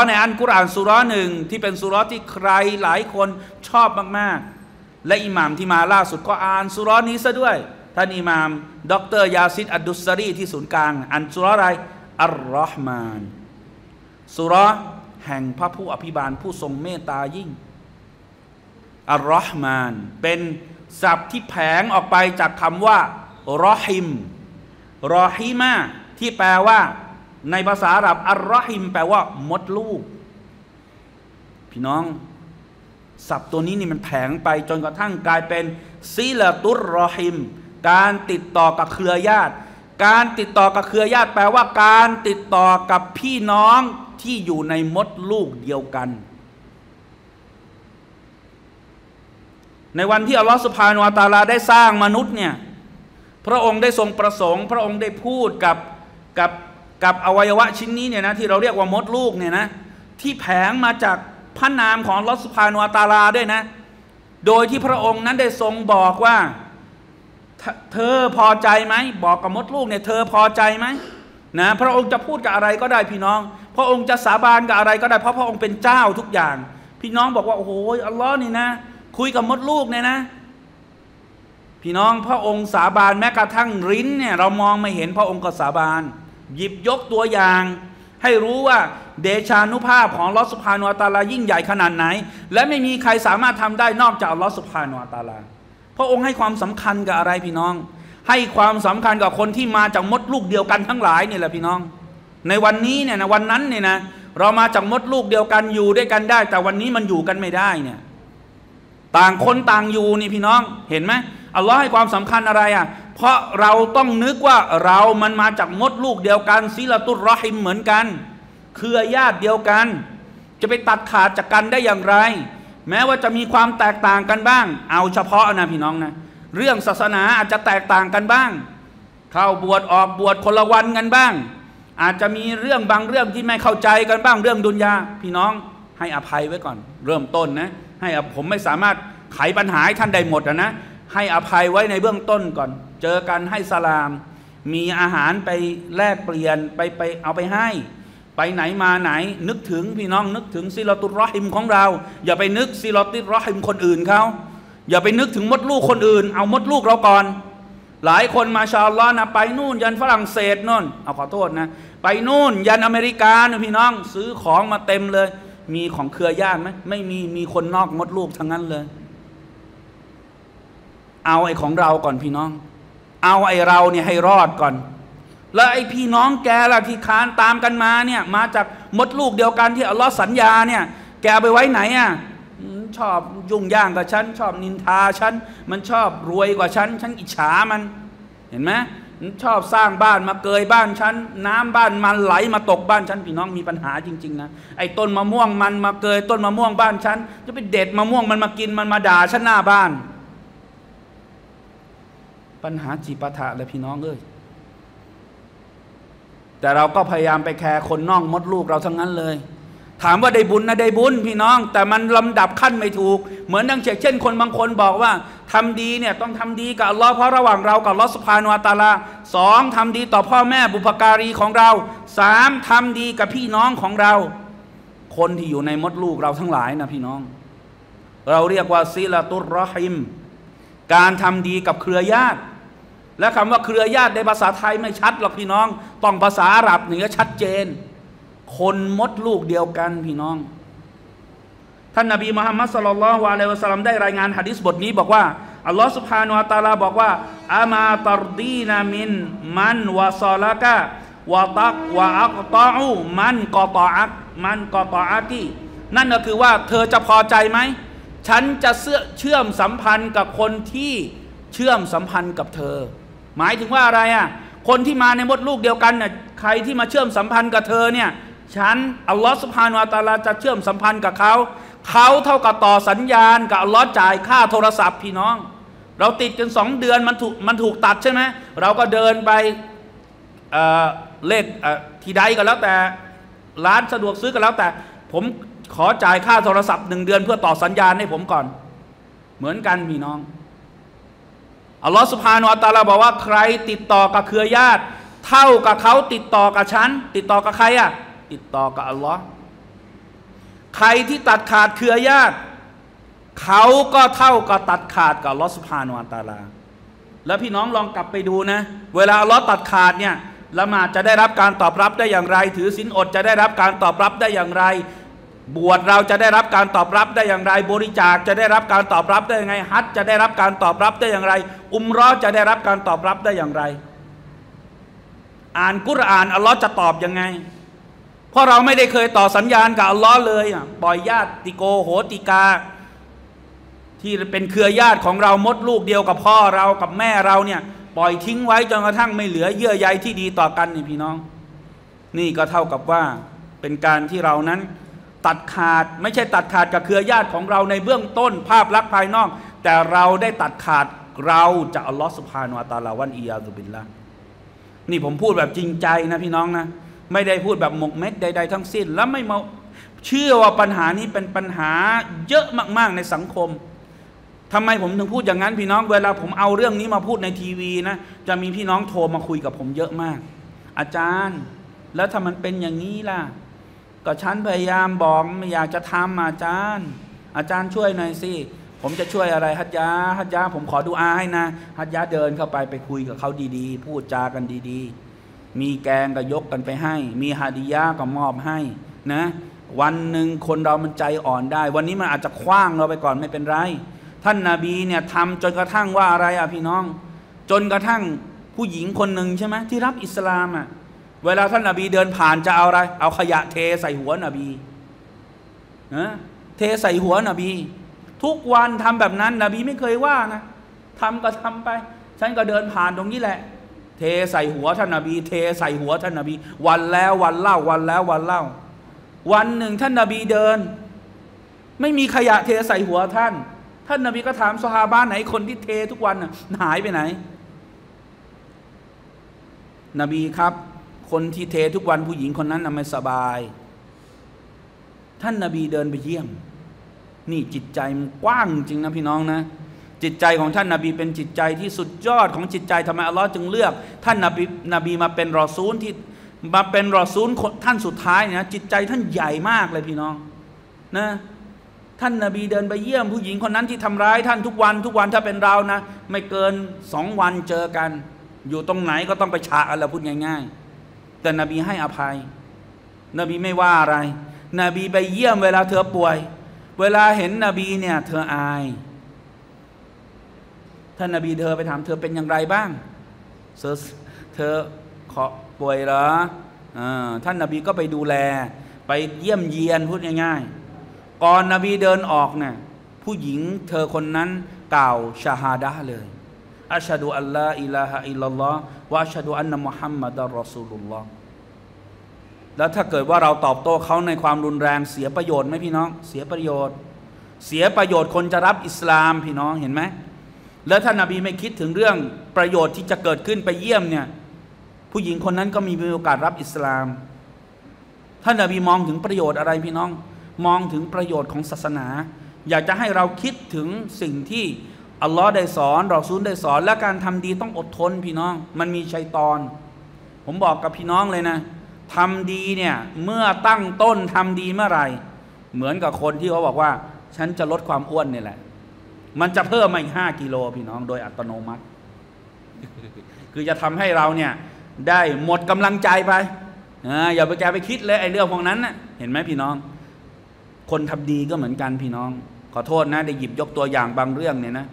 ห์ในอัลกุรอานซูเราะห์หนึ่งที่เป็นซูเราะห์ที่ใครหลายคนชอบมากๆและอิหม่ามที่มาล่าสุดก็อ่านซูเราะห์นี้ซะด้วยท่านอิหม่ามดร.ยาซิดอัดดุสซารีที่ศูนย์กลางอ่านซูเราะห์อะไรอัลเราะห์มานซูเราะห์แห่งพระผู้อภิบาลผู้ทรงเมตตายิ่งอัลเราะห์มานเป็นศัพท์ที่แผงออกไปจากคำว่าเราะฮิมเราะฮิมาที่แปลว่าในภาษาอาหรับอัลเราะฮิมแปลว่ามดลูกพี่น้องศัพท์ตัวนี้นี่มันแผงไปจนกระทั่งกลายเป็นซิละตุรเราะฮิมการติดต่อกับเครือญาติการติดต่อกับเครือญาติแปลว่าการติดต่อกับพี่น้องที่อยู่ในมดลูกเดียวกันในวันที่อัลลอฮฺซุบฮานะฮูวะตะอาลาได้สร้างมนุษย์เนี่ยพระองค์ได้ทรงประสงค์พระองค์ได้พูดกับอวัยวะชิ้นนี้เนี่ยนะที่เราเรียกว่ามดลูกเนี่ยนะที่แผงมาจากพระนามของอัลเลาะห์ซุบฮานะฮูวะตะอาลาด้วยนะโดยที่พระองค์นั้นได้ทรงบอกว่าเธอพอใจไหมบอกกับมดลูกเนี่ยเธอพอใจไหมนะพระองค์จะพูดกับอะไรก็ได้พี่น้องพระองค์จะสาบานกับอะไรก็ได้เพราะพระองค์เป็นเจ้าทุกอย่างพี่น้องบอกว่าโอ้โหอัลเลาะห์นี่นะคุยกับมดลูกเนี่ยนะพี่น้องพระองค์สาบานแม้กระทั่งลิ้นเนี่ยเรามองไม่เห็นพระองค์ก็สาบานหยิบยกตัวอย่างให้รู้ว่าเดชานุภาพของอัลเลาะห์ซุบฮานะฮูวะตะอาลายิ่งใหญ่ขนาดไหนและไม่มีใครสามารถทำได้นอกจากอัลเลาะห์ซุบฮานะฮูวะตะอาลาพระองค์ให้ความสำคัญกับอะไรพี่น้องให้ความสำคัญกับคนที่มาจากมดลูกเดียวกันทั้งหลายนี่แหละพี่น้องในวันนี้เนี่ยนะวันนั้นเนี่ยนะเรามาจากมดลูกเดียวกันอยู่ด้วยกันได้แต่วันนี้มันอยู่กันไม่ได้เนี่ยต่างคนต่างอยู่นี่พี่น้องเห็นไหมอัลเลาะห์ให้ความสำคัญอะไรอ่ะเพราะเราต้องนึกว่าเรามันมาจากมดลูกเดียวกันซิละตุรเราะฮิมเหมือนกันเครือญาติเดียวกันจะไปตัดขาดจากกันได้อย่างไรแม้ว่าจะมีความแตกต่างกันบ้างเอาเฉพาะนะพี่น้องนะเรื่องศาสนาอาจจะแตกต่างกันบ้างเข้าบวชออกบวชคนละวันกันบ้างอาจจะมีเรื่องบางเรื่องที่ไม่เข้าใจกันบ้างเรื่องดุนยาพี่น้องให้อภัยไว้ก่อนเริ่มต้นนะให้ผมไม่สามารถไขปัญหาให้ท่านได้หมดนะให้อภัยไว้ในเบื้องต้นก่อนเจอกันให้สลามมีอาหารไปแลกเปลี่ยนไปเอาไปให้ไปไหนมาไหนนึกถึงพี่น้องนึกถึงซิละตุรเราะฮิมของเราอย่าไปนึกซิละตุรเราะฮิมคนอื่นเขาอย่าไปนึกถึงมดลูกคนอื่นเอามดลูกเราก่อนหลายคนมาชาอัลลอฮ์นะไปนู่นยันฝรั่งเศสนู่นเอาขอโทษนะไปนู่นยันอเมริกานะพี่น้องซื้อของมาเต็มเลยมีของเครือญาติไหมไม่มีมีคนนอกมดลูกทั้งนั้นเลยเอาไอ้ของเราก่อนพี่น้องเอาไอ้เราเนี่ยให้รอดก่อนแล้วไอ้พี่น้องแกล่ะที่ค้านตามกันมาเนี่ยมาจากมดลูกเดียวกันที่อัลลอฮ์สัญญาเนี่ยแกไปไว้ไหนอ่ะชอบยุ่งย่างกับฉันชอบนินทาฉันมันชอบรวยกว่าฉันฉันอิจฉามันเห็นไหมมันชอบสร้างบ้านมาเกยบ้านฉันน้ำบ้านมันไหลมาตกบ้านฉันพี่น้องมีปัญหาจริงๆนะไอ้ต้นมะม่วงมันมาเกยต้นมะม่วงบ้านฉันจะไปเด็ดมะม่วงมันมากินมันมาด่าฉันหน้าบ้านปัญหาจีปาถะเลยพี่น้องเอ้ยแต่เราก็พยายามไปแคร์คนนอกมดลูกเราทั้งนั้นเลยถามว่าได้บุญนะได้บุญพี่น้องแต่มันลำดับขั้นไม่ถูกเหมือนดังเช่นคนบางคนบอกว่าทำดีเนี่ยต้องทำดีกับอัลลอฮ์เพราะระหว่างเรากับอัลลอฮ์ซุบฮานะฮูวะตะอาลาสองทำดีต่อพ่อแม่บุพการีของเราสามทำดีกับพี่น้องของเราคนที่อยู่ในมดลูกเราทั้งหลายนะพี่น้องเราเรียกว่าซิละตุรเราะฮิมการทำดีกับเครือญาติและคำว่าเครือญาติในภาษาไทยไม่ชัดหรอกพี่น้องต้องภาษาอาหรับนี่ก็ชัดเจนคนมดลูกเดียวกันพี่น้องท่านนบีมุฮัมมัดศ็อลลัลลอฮุอะลัยฮิวะซัลลัมได้รายงานหะดีษบทนี้บอกว่าอัลลอฮฺซุบฮานะฮูวะตะอาลาบอกว่าอามาตารดีนามินมันวะซอละกะวะตักวะอักตออูมันกอตออักมันกอตออาตินั่นก็คือว่าเธอจะพอใจไหมฉันจะเชื่อมสัมพันธ์กับคนที่เชื่อมสัมพันธ์กับเธอหมายถึงว่าอะไรอ่ะคนที่มาในมดลูกเดียวกันน่ะใครที่มาเชื่อมสัมพันธ์กับเธอเนี่ย ฉันอัลลอฮฺซุบฮานะฮูวะตะอาลาจะเชื่อมสัมพันธ์กับเขาเขาเท่ากับต่อสัญญาณกับอัลลอฮฺจ่ายค่าโทรศัพท์พี่น้องเราติดกัน2 เดือนมันถูกตัดใช่ไหมเราก็เดินไปเลขที่ใดก็แล้วแต่ร้านสะดวกซื้อก็แล้วแต่ผมขอจ่ายค่าโทรศัพท์1 เดือนเพื่อต่อสัญญาณให้ผมก่อนเหมือนกันพี่น้องอัลลอฮฺซุบฮานะฮูวะตะอาลาบอกว่าใครติดต่อกับเครือญาติเท่ากับเขาติดต่อกับฉันติดต่อกับใครอ่ะติดต่อกับอัลลอฮ์ใครที่ตัดขาดเครือญาติเขาก็เท่ากับตัดขาดกับอัลลอฮ์ซุบฮานะฮูวะตะอาลาแล้วพี่น้องลองกลับไปดูนะเวลาอัลลอฮ์ตัดขาดเนี่ยละหมาดจะได้รับการตอบรับได้อย่างไรถือศีลอดจะได้รับการตอบรับได้อย่างไรบวชเราจะได้รับการตอบรับได้อย่างไรบริจาคจะได้รับการตอบรับได้ยังไงฮัจญ์จะได้รับการตอบรับได้อย่างไรอุมเราะห์จะได้รับการตอบรับได้อย่างไรอ่านกุรอานอัลลอฮ์จะตอบยังไงเพราะเราไม่ได้เคยต่อสัญญาณกับอัลลอฮ์เลยปล่อยญาติโกโหติกาที่เป็นเครือญาติของเรามดลูกเดียวกับพ่อเรากับแม่เราเนี่ยปล่อยทิ้งไว้จนกระทั่งไม่เหลือเยื่อใยที่ดีต่อกันนี่พี่น้องนี่ก็เท่ากับว่าเป็นการที่เรานั้นตัดขาดไม่ใช่ตัดขาดกับเครือญาติของเราในเบื้องต้นภาพลักษณ์ภายนอกแต่เราได้ตัดขาดเราจากอัลลอฮ์ซุบฮานะฮูวะตะอาลาวันอียาซุบิลลาห์นี่ผมพูดแบบจริงใจนะพี่น้องนะไม่ได้พูดแบบหมกเม็ดใดๆทั้งสิ้นแล้วไม่มาเชื่อว่าปัญหานี้เป็นปัญหาเยอะมากๆในสังคมทำไมผมถึงพูดอย่างนั้นพี่น้องเวลาผมเอาเรื่องนี้มาพูดในทีวีนะจะมีพี่น้องโทรมาคุยกับผมเยอะมากอาจารย์แล้วถ้ามันเป็นอย่างนี้ล่ะก็ฉันพยายามบอกไม่อยากจะทำอาจารย์ช่วยหน่อยสิผมจะช่วยอะไรฮัจญาผมขอดุอาให้นะฮัจญาเดินเข้าไปคุยกับเขาดีๆพูดจากันดีๆมีแกงก็ยกกันไปให้มีฮาดิยะก็มอบให้นะวันหนึ่งคนเรามันใจอ่อนได้วันนี้มันอาจจะคว้างเราไปก่อนไม่เป็นไรท่านนบีเนี่ยทำจนกระทั่งว่าอะไรอะพี่น้องจนกระทั่งผู้หญิงคนหนึ่งใช่ไหมที่รับอิสลามอะเวลาท่านนบีเดินผ่านจะเอาอะไรเอาขยะเทใส่หัวนบีนะเทใส่หัวนบีทุกวันทำแบบนั้นนบีไม่เคยว่านะทำก็ทำไปฉันก็เดินผ่านตรงนี้แหละเทใส่หัวท่านนบีเทใส่หัวท่านนบีวันแล้ววันเล่าวันแล้ววันเล่าวันหนึ่งท่านนบีเดินไม่มีขยะเทใส่หัวท่านนบีก็ถามซอฮาบะห์ไหนคนที่เททุกวันน่ะหายไปไหนนบีครับคนที่เททุกวันผู้หญิงคนนั้นน่ะไม่สบายท่านนบีเดินไปเยี่ยมนี่จิตใจมันกว้างจริงนะพี่น้องนะจิตใจของท่านนบีเป็นจิตใจที่สุดยอดของจิตใจทำไมอัลลอฮ์จึงเลือกท่านนบีมาเป็นรอซูลที่มาเป็นรอซูลท่านสุดท้ายเนี่ยจิตใจท่านใหญ่มากเลยพี่น้องนะท่านนบีเดินไปเยี่ยมผู้หญิงคนนั้นที่ทำร้ายท่านทุกวันถ้าเป็นเรานะไม่เกิน2 วันเจอกันอยู่ตรงไหนก็ต้องไปฉะอะไรพูดง่ายๆแต่นบีให้อภัยนบีไม่ว่าอะไรนบีไปเยี่ยมเวลาเธอป่วยเวลาเห็นนบีเนี่ยเธออายท่านนบีเธอไปถามเธอเป็นอย่างไรบ้างเธอขอป่วยเหรอท่านนบีก็ไปดูแลไปเยี่ยมเยียนพูดง่ายๆก่อนนบีเดินออกเนี่ยผู้หญิงเธอคนนั้นกล่าวชะฮาดะห์เลยอัชฮะดุอัลลอฮ์อิลาฮะอิลลัลลอฮ์วะอัชฮะดุอันนะมุฮัมมัดอัลรอซูลุลลอฮ์แล้วถ้าเกิดว่าเราตอบโต้เขาในความรุนแรงเสียประโยชน์ไหมพี่น้องเสียประโยชน์คนจะรับอิสลามพี่น้องเห็นไหมแล้วท่านนบีไม่คิดถึงเรื่องประโยชน์ที่จะเกิดขึ้นไปเยี่ยมเนี่ยผู้หญิงคนนั้นก็มีโอกาสรับอิสลามท่านนบีมองถึงประโยชน์อะไรพี่น้องมองถึงประโยชน์ของศาสนาอยากจะให้เราคิดถึงสิ่งที่อัลลอฮ์ได้สอนรอซูลได้สอนและการทำดีต้องอดทนพี่น้องมันมีชัยฏอนผมบอกกับพี่น้องเลยนะทำดีเนี่ยเมื่อตั้งต้นทำดีเมื่อไหร่เหมือนกับคนที่เขาบอกว่าฉันจะลดความอ้วนนี่แหละมันจะเพิ่มมาอีก5 กิโลพี่น้องโดยอัตโนมัติ คือจะทำให้เราเนี่ยได้หมดกำลังใจไปอย่าไปคิดเลยไอ้เรื่องพวกนั้นนะเห็นไหมพี่น้องคนทำดีก็เหมือนกันพี่น้องขอโทษนะได้หยิบยกตัวอย่างบางเรื่องเนี่ยนะ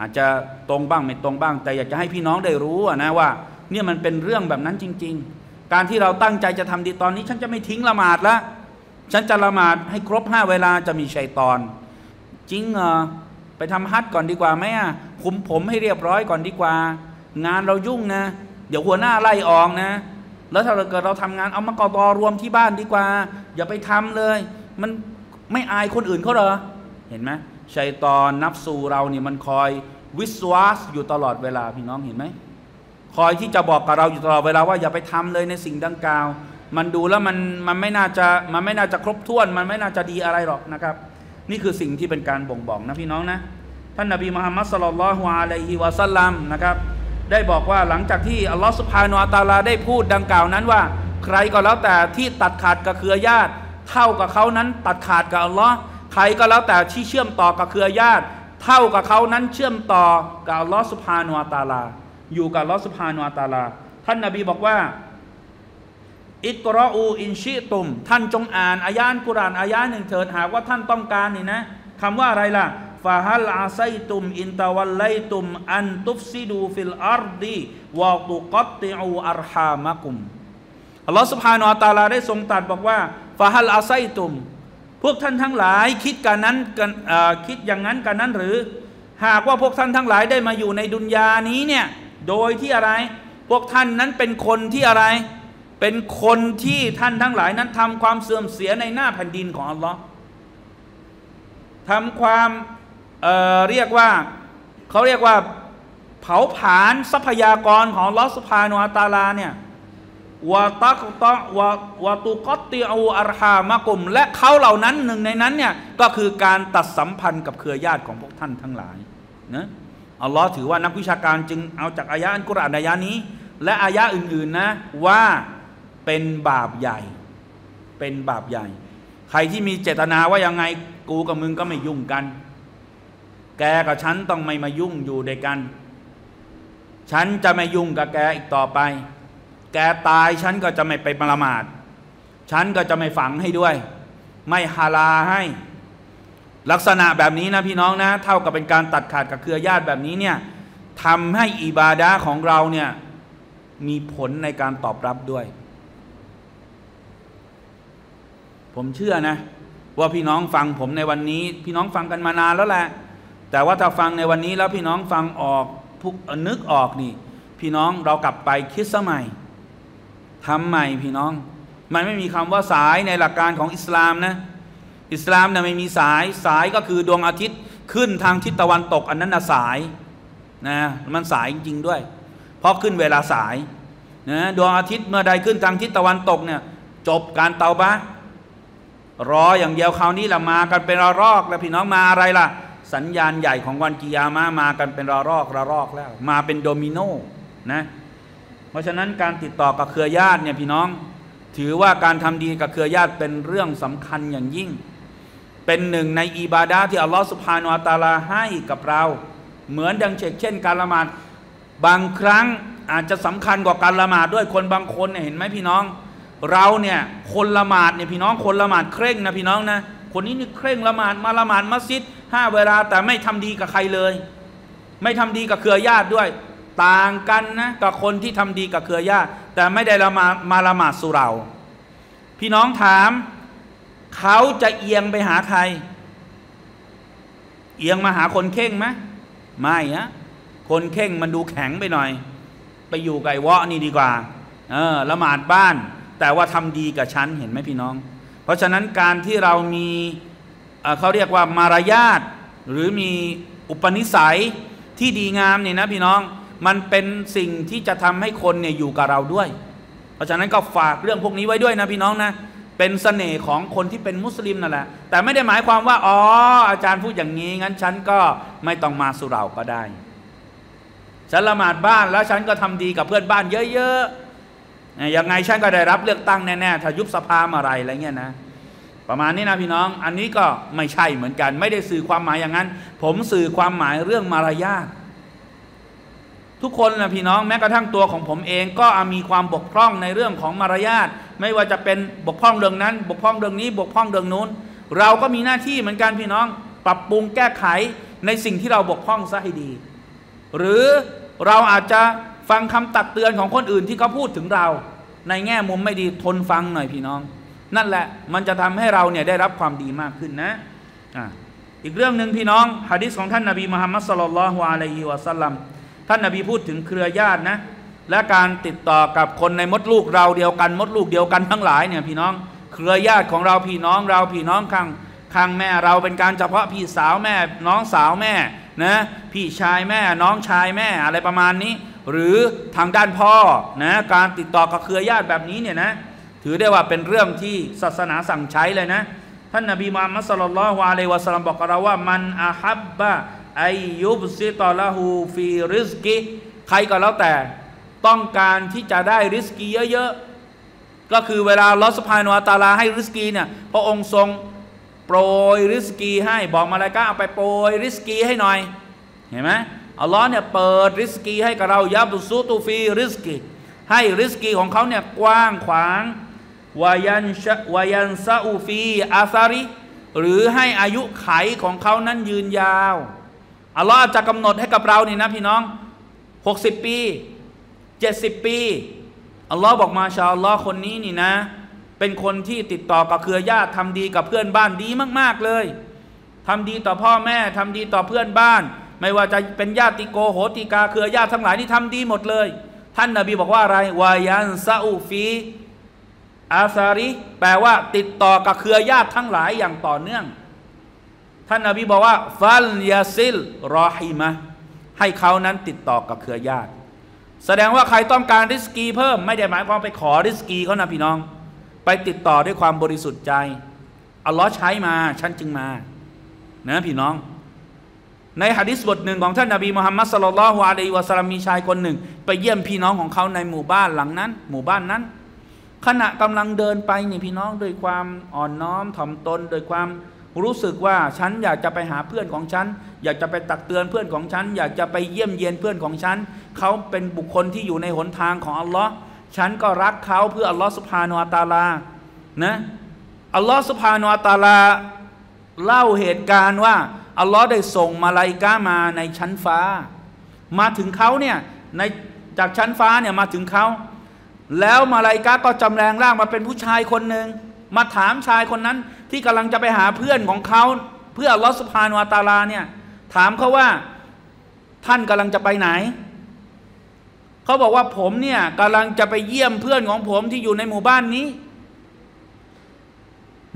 อาจจะตรงบ้างไม่ตรงบ้างแต่อยากจะให้พี่น้องได้รู้นะว่าเนี่ยมันเป็นเรื่องแบบนั้นจริงๆการที่เราตั้งใจจะทำดีตอนนี้ฉันจะไม่ทิ้งละหมาดละฉันจะละหมาดให้ครบ5 เวลาจะมีชัยฏอนจริงไปทำฮัจญ์ก่อนดีกว่าไหมคุมผมให้เรียบร้อยก่อนดีกว่างานเรายุ่งนะเดี๋ยวหัวหน้าไล่ออกนะ แล้วถ้าเกิดเราทำงานเอามะกอดอรวมที่บ้านดีกว่าอย่าไปทำเลยมันไม่อายคนอื่นเขาเหรอเห็นไหมชัยฏอนนัฟซูเราเนี่ยมันคอยวิสวาสอยู่ตลอดเวลาพี่น้องเห็นไหมคอยที่จะบอกกับเราอยู่ตลอดเวลาว่าอย่าไปทำเลยในสิ่งดังกล่าวมันดูแล้วมันไม่น่าจะครบถ้วนมันไม่น่าจะดีอะไรหรอกนะครับนี่คือสิ่งที่เป็นการบ่งบอกนะพี่น้องนะท่านนบีมุฮัมมัดศ็อลลัลลอฮุอะลัยฮิวะซัลลัมนะครับได้บอกว่าหลังจากที่อัลลอฮฺซุบฮานะฮูวะตะอาลาได้พูดดังกล่าวนั้นว่าใครก็แล้วแต่ที่ตัดขาดกับเครือญาติเท่ากับเขานั้นตัดขาดกับอัลลอฮ์ใครก็แล้วแต่ที่เชื่อมต่อกับเครือญาติเท่ากับเขานั้นเชื่อมต่อกับอัลลอฮฺซุบฮานะฮูวะตะอาลาอยู่กับอัลลอฮฺซุบฮานะฮูวะตะอาลาท่านนบีบอกว่าอิกรออูอินชิตุมท่านจงอ่านอายะฮ์กุรอานอายะหนึ่งเถิดหากว่าท่านต้องการนี่นะคำว่าอะไรล่ะฟาฮัลอาไซตุมอินตะวัลไลตุมอันตุฟซิดูฟิลอาร์ดีวะตุกัตติอูอัรฮามะกุมอัลลอฮฺซุบฮานะฮูวะตะอาลาได้ทรงตรัสบอกว่าฟาฮัลอาไซตุมพวกท่านทั้งหลายคิดอย่างนั้นกันนั้นหรือหากว่าพวกท่านทั้งหลายได้มาอยู่ในดุนยานี้เนี่ยโดยที่อะไรพวกท่านนั้นเป็นคนที่อะไรเป็นคนที่ท่านทั้งหลายนั้นทำความเสื่อมเสียในหน้าแผ่นดินของอัลลอฮ์ทำความเขาเรียกว่าเผาผลาญทรัพยากรของอัลลอฮ์ซุบฮานะฮูวะตะอาลาเนี่ยวะตุกัตติอูอัรฮามะกุมและเขาเหล่านั้นหนึ่งในนั้นเนี่ยก็คือการตัดสัมพันธ์กับเครือญาติของพวกท่านทั้งหลายนะอัลลอฮ์ถือว่านักวิชาการจึงเอาจากอายะฮ์อัลกุรอานอายะนี้และอายะอื่นๆนะว่าเป็นบาปใหญ่เป็นบาปใหญ่ใครที่มีเจตนาว่ายังไงกูกับมึงก็ไม่ยุ่งกันแกกับฉันต้องไม่มายุ่งอยู่ด้วยกันฉันจะไม่ยุ่งกับแกอีกต่อไปแกตายฉันก็จะไม่ไปละหมาดฉันก็จะไม่ฝังให้ด้วยไม่ฮาลาให้ลักษณะแบบนี้นะพี่น้องนะเท่ากับเป็นการตัดขาดกับเครือญาติแบบนี้เนี่ยทำให้อิบาดะห์ของเราเนี่ยมีผลในการตอบรับด้วยผมเชื่อนะว่าพี่น้องฟังผมในวันนี้พี่น้องฟังกันมานานแล้วแหละแต่ว่าถ้าฟังในวันนี้แล้วพี่น้องฟังออกนึกออกนี่พี่น้องเรากลับไปคิดสมัยทำใหม่พี่น้องมันไม่มีคำว่าสายในหลักการของอิสลามนะอิสลามเนี่ยไม่มีสายสายก็คือดวงอาทิตย์ขึ้นทางทิศตะวันตกอันนั้นนะสายนะมันสายจริงๆด้วยเพราะขึ้นเวลาสายนะดวงอาทิตย์เมื่อใดขึ้นทางทิศตะวันตกเนี่ยจบการเตาบะรออย่างเดียวคราวนี้ละมากันเป็นระลอกแล้วพี่น้องมาอะไรล่ะสัญญาณใหญ่ของวันกิยามะมากันเป็นระลอกแล้วมาเป็นโดมิโนนะเพราะฉะนั้นการติดต่อกับเครือญาติเนี่ยพี่น้องถือว่าการทำดีกับเครือญาติเป็นเรื่องสำคัญอย่างยิ่งเป็นหนึ่งในอิบาดะห์ที่อัลลอฮฺซุบฮานะฮูวะตะอาลาให้กับเราเหมือนดังเช่นการละหมาดบางครั้งอาจจะสำคัญกว่าการละหมาดด้วยคนบางคนเนี่ยเห็นไหมพี่น้องเราเนี่ยคนละหมาดเนี่ยพี่น้องคนละหมาดเคร่งนะพี่น้องนะคนนี้นี่เคร่งละหมาดมาละหมาดมัสยิด5 เวลาแต่ไม่ทำดีกับใครเลยไม่ทำดีกับเครือญาติด้วยต่างกันนะกับคนที่ทำดีกับเครือญาติแต่ไม่ได้ละหมาดสุเราพี่น้องถามเขาจะเอียงไปหาใครเอียงมาหาคนเคร่งไหมไม่นะคนเคร่งมันดูแข็งไปหน่อยไปอยู่ไก่วะนี่ดีกว่าละหมาดบ้านแต่ว่าทำดีกับฉันเห็นไหมพี่น้องเพราะฉะนั้นการที่เรามีเขาเรียกว่ามารยาทหรือมีอุปนิสัยที่ดีงามเนี่ยนะพี่น้องมันเป็นสิ่งที่จะทำให้คนเนี่ยอยู่กับเราด้วยเพราะฉะนั้นก็ฝากเรื่องพวกนี้ไว้ด้วยนะพี่น้องนะเป็นเสน่ห์ของคนที่เป็นมุสลิมนั่นแหละแต่ไม่ได้หมายความว่าอ๋ออาจารย์พูดอย่างนี้งั้นฉันก็ไม่ต้องมาสุเหร่าก็ได้ฉันละหมาดบ้านแล้วฉันก็ทำดีกับเพื่อนบ้านเยอะๆยังไงฉันก็ได้รับเลือกตั้งแน่ๆถ้ายุบสภาอะไรอะไรเงี้ยนะประมาณนี้นะพี่น้องอันนี้ก็ไม่ใช่เหมือนกันไม่ได้สื่อความหมายอย่างนั้นผมสื่อความหมายเรื่องมารยาททุกคนนะพี่น้องแม้กระทั่งตัวของผมเองก็มีความบกพร่องในเรื่องของมารยาทไม่ว่าจะเป็นบกพร่องเรื่องนั้นบกพร่องเรื่องนี้บกพร่องเรื่องนู้นเราก็มีหน้าที่เหมือนกันพี่น้องปรับปรุงแก้ไขในสิ่งที่เราบกพร่องซะให้ดีหรือเราอาจจะฟังคำตักเตือนของคนอื่นที่เขาพูดถึงเราในแง่มุมไม่ดีทนฟังหน่อยพี่น้องนั่นแหละมันจะทำให้เราเนี่ยได้รับความดีมากขึ้นนะอีกเรื่องหนึ่งพี่น้องหะดีษของท่านนบีมุฮัมมัดศ็อลลัลลอฮุอะลัยฮิวะซัลลัมท่านนบีพูดถึงเครือญาตินะ และการติดต่อกับคนในมดลูกเราเดียวกันมดลูกเดียวกันทั้งหลายเนี่ยพี่น้องเครือญาติของเราพี่น้องเราพี่น้องข้างแม่เราเป็นการเฉพาะพี่สาวแม่น้องสาวแม่นะพี่ชายแม่น้องชายแม่อะไรประมาณนี้หรือทางด้านพ่อนะการติดต่อกับเครือญาติแบบนี้เนี่ยนะถือได้ว่าเป็นเรื่องที่ศาสนาสั่งใช้เลยนะท่านนบีมุฮัมมัดศ็อลลัลลอฮุอะลัยฮิวะซัลลัมบอกกับเราว่ามันอะฮับบะอัยยุบซิตอละฮูฟีริซกิใครก็แล้วแต่ต้องการที่จะได้ริสกีเยอะๆก็คือเวลาอัลเลาะห์ซุบฮานะฮูวะตะอาลาให้ริสกีเนี่ยพระองค์ทรงโปรยริสกีให้บอกมลาอิกะฮ์เอาไปโปรยริสกีให้หน่อยเห็นไหมอัลเลาะห์เนี่ยเปิดริสกีให้กับเรายับซุตุฟีริสกีให้ริสกีของเขาเนี่ยกว้างขวางวายันซาอูฟีอาซาริหรือให้อายุไขของเขานั้นยืนยาวอัลเลาะห์จะกำหนดให้กับเรานี่นะพี่น้อง60ปี70ปีอัลเลาะห์บอกมาชาอัลเลาะห์คนนี้นี่นะเป็นคนที่ติดต่อกับเครือญาติทำดีกับเพื่อนบ้านดีมากๆเลยทำดีต่อพ่อแม่ทำดีต่อเพื่อนบ้านไม่ว่าจะเป็นญาติโกโหติกาเครือญาติทั้งหลายนี่ทำดีหมดเลยท่านนบีบอกว่าอะไรวายันซาอูฟีอาซาริแปลว่าติดต่อกับเครือญาติทั้งหลายอย่างต่อเนื่องท่านนบีบอกว่าฟัลยาซิลรอฮิมะให้เขานั้นติดต่อกับเครือญาติแสดงว่าใครต้องการริสกีเพิ่มไม่ได้หมายความไปขอริสกีเขานะพี่น้องไปติดต่อด้วยความบริสุทธิ์ใจอัลลอฮ์ใช้มาฉันจึงมานะพี่น้องในหะดีษบทหนึ่งของท่านนบีมุฮัมมัดศ็อลลัลลอฮุอะลัยฮิวะซัลลัมมีชายคนหนึ่งไปเยี่ยมพี่น้องของเขาในหมู่บ้านหลังนั้นหมู่บ้านนั้นขณะกำลังเดินไปนี่พี่น้องโดยความอ่อนน้อมถ่อมตนโดยความรู้สึกว่าฉันอยากจะไปหาเพื่อนของฉันอยากจะไปตักเตือนเพื่อนของฉันอยากจะไปเยี่ยมเยียนเพื่อนของฉันเขาเป็นบุคคลที่อยู่ในหนทางของอัลลอฮ์ฉันก็รักเขาเพื่ออัลลอฮ์ซุบฮานะฮูวะตะอาลานะอัลลอฮ์ซุบฮานะฮูวะตะอาลาเล่าเหตุการณ์ว่าอัลลอฮ์ได้ส่งมลาอิกะฮ์มาในชั้นฟ้ามาถึงเขาเนี่ยในจากชั้นฟ้าเนี่ยมาถึงเขาแล้วมลาอิกะฮ์ก็จำแรงร่างมาเป็นผู้ชายคนหนึ่งมาถามชายคนนั้นที่กำลังจะไปหาเพื่อนของเขาเพื่ออัลลอฮ์ซุบฮานะฮูวะตะอาลาเนี่ยถามเขาว่าท่านกำลังจะไปไหนเขาบอกว่าผมเนี่ยกำลังจะไปเยี่ยมเพื่อนของผมที่อยู่ในหมู่บ้านนี้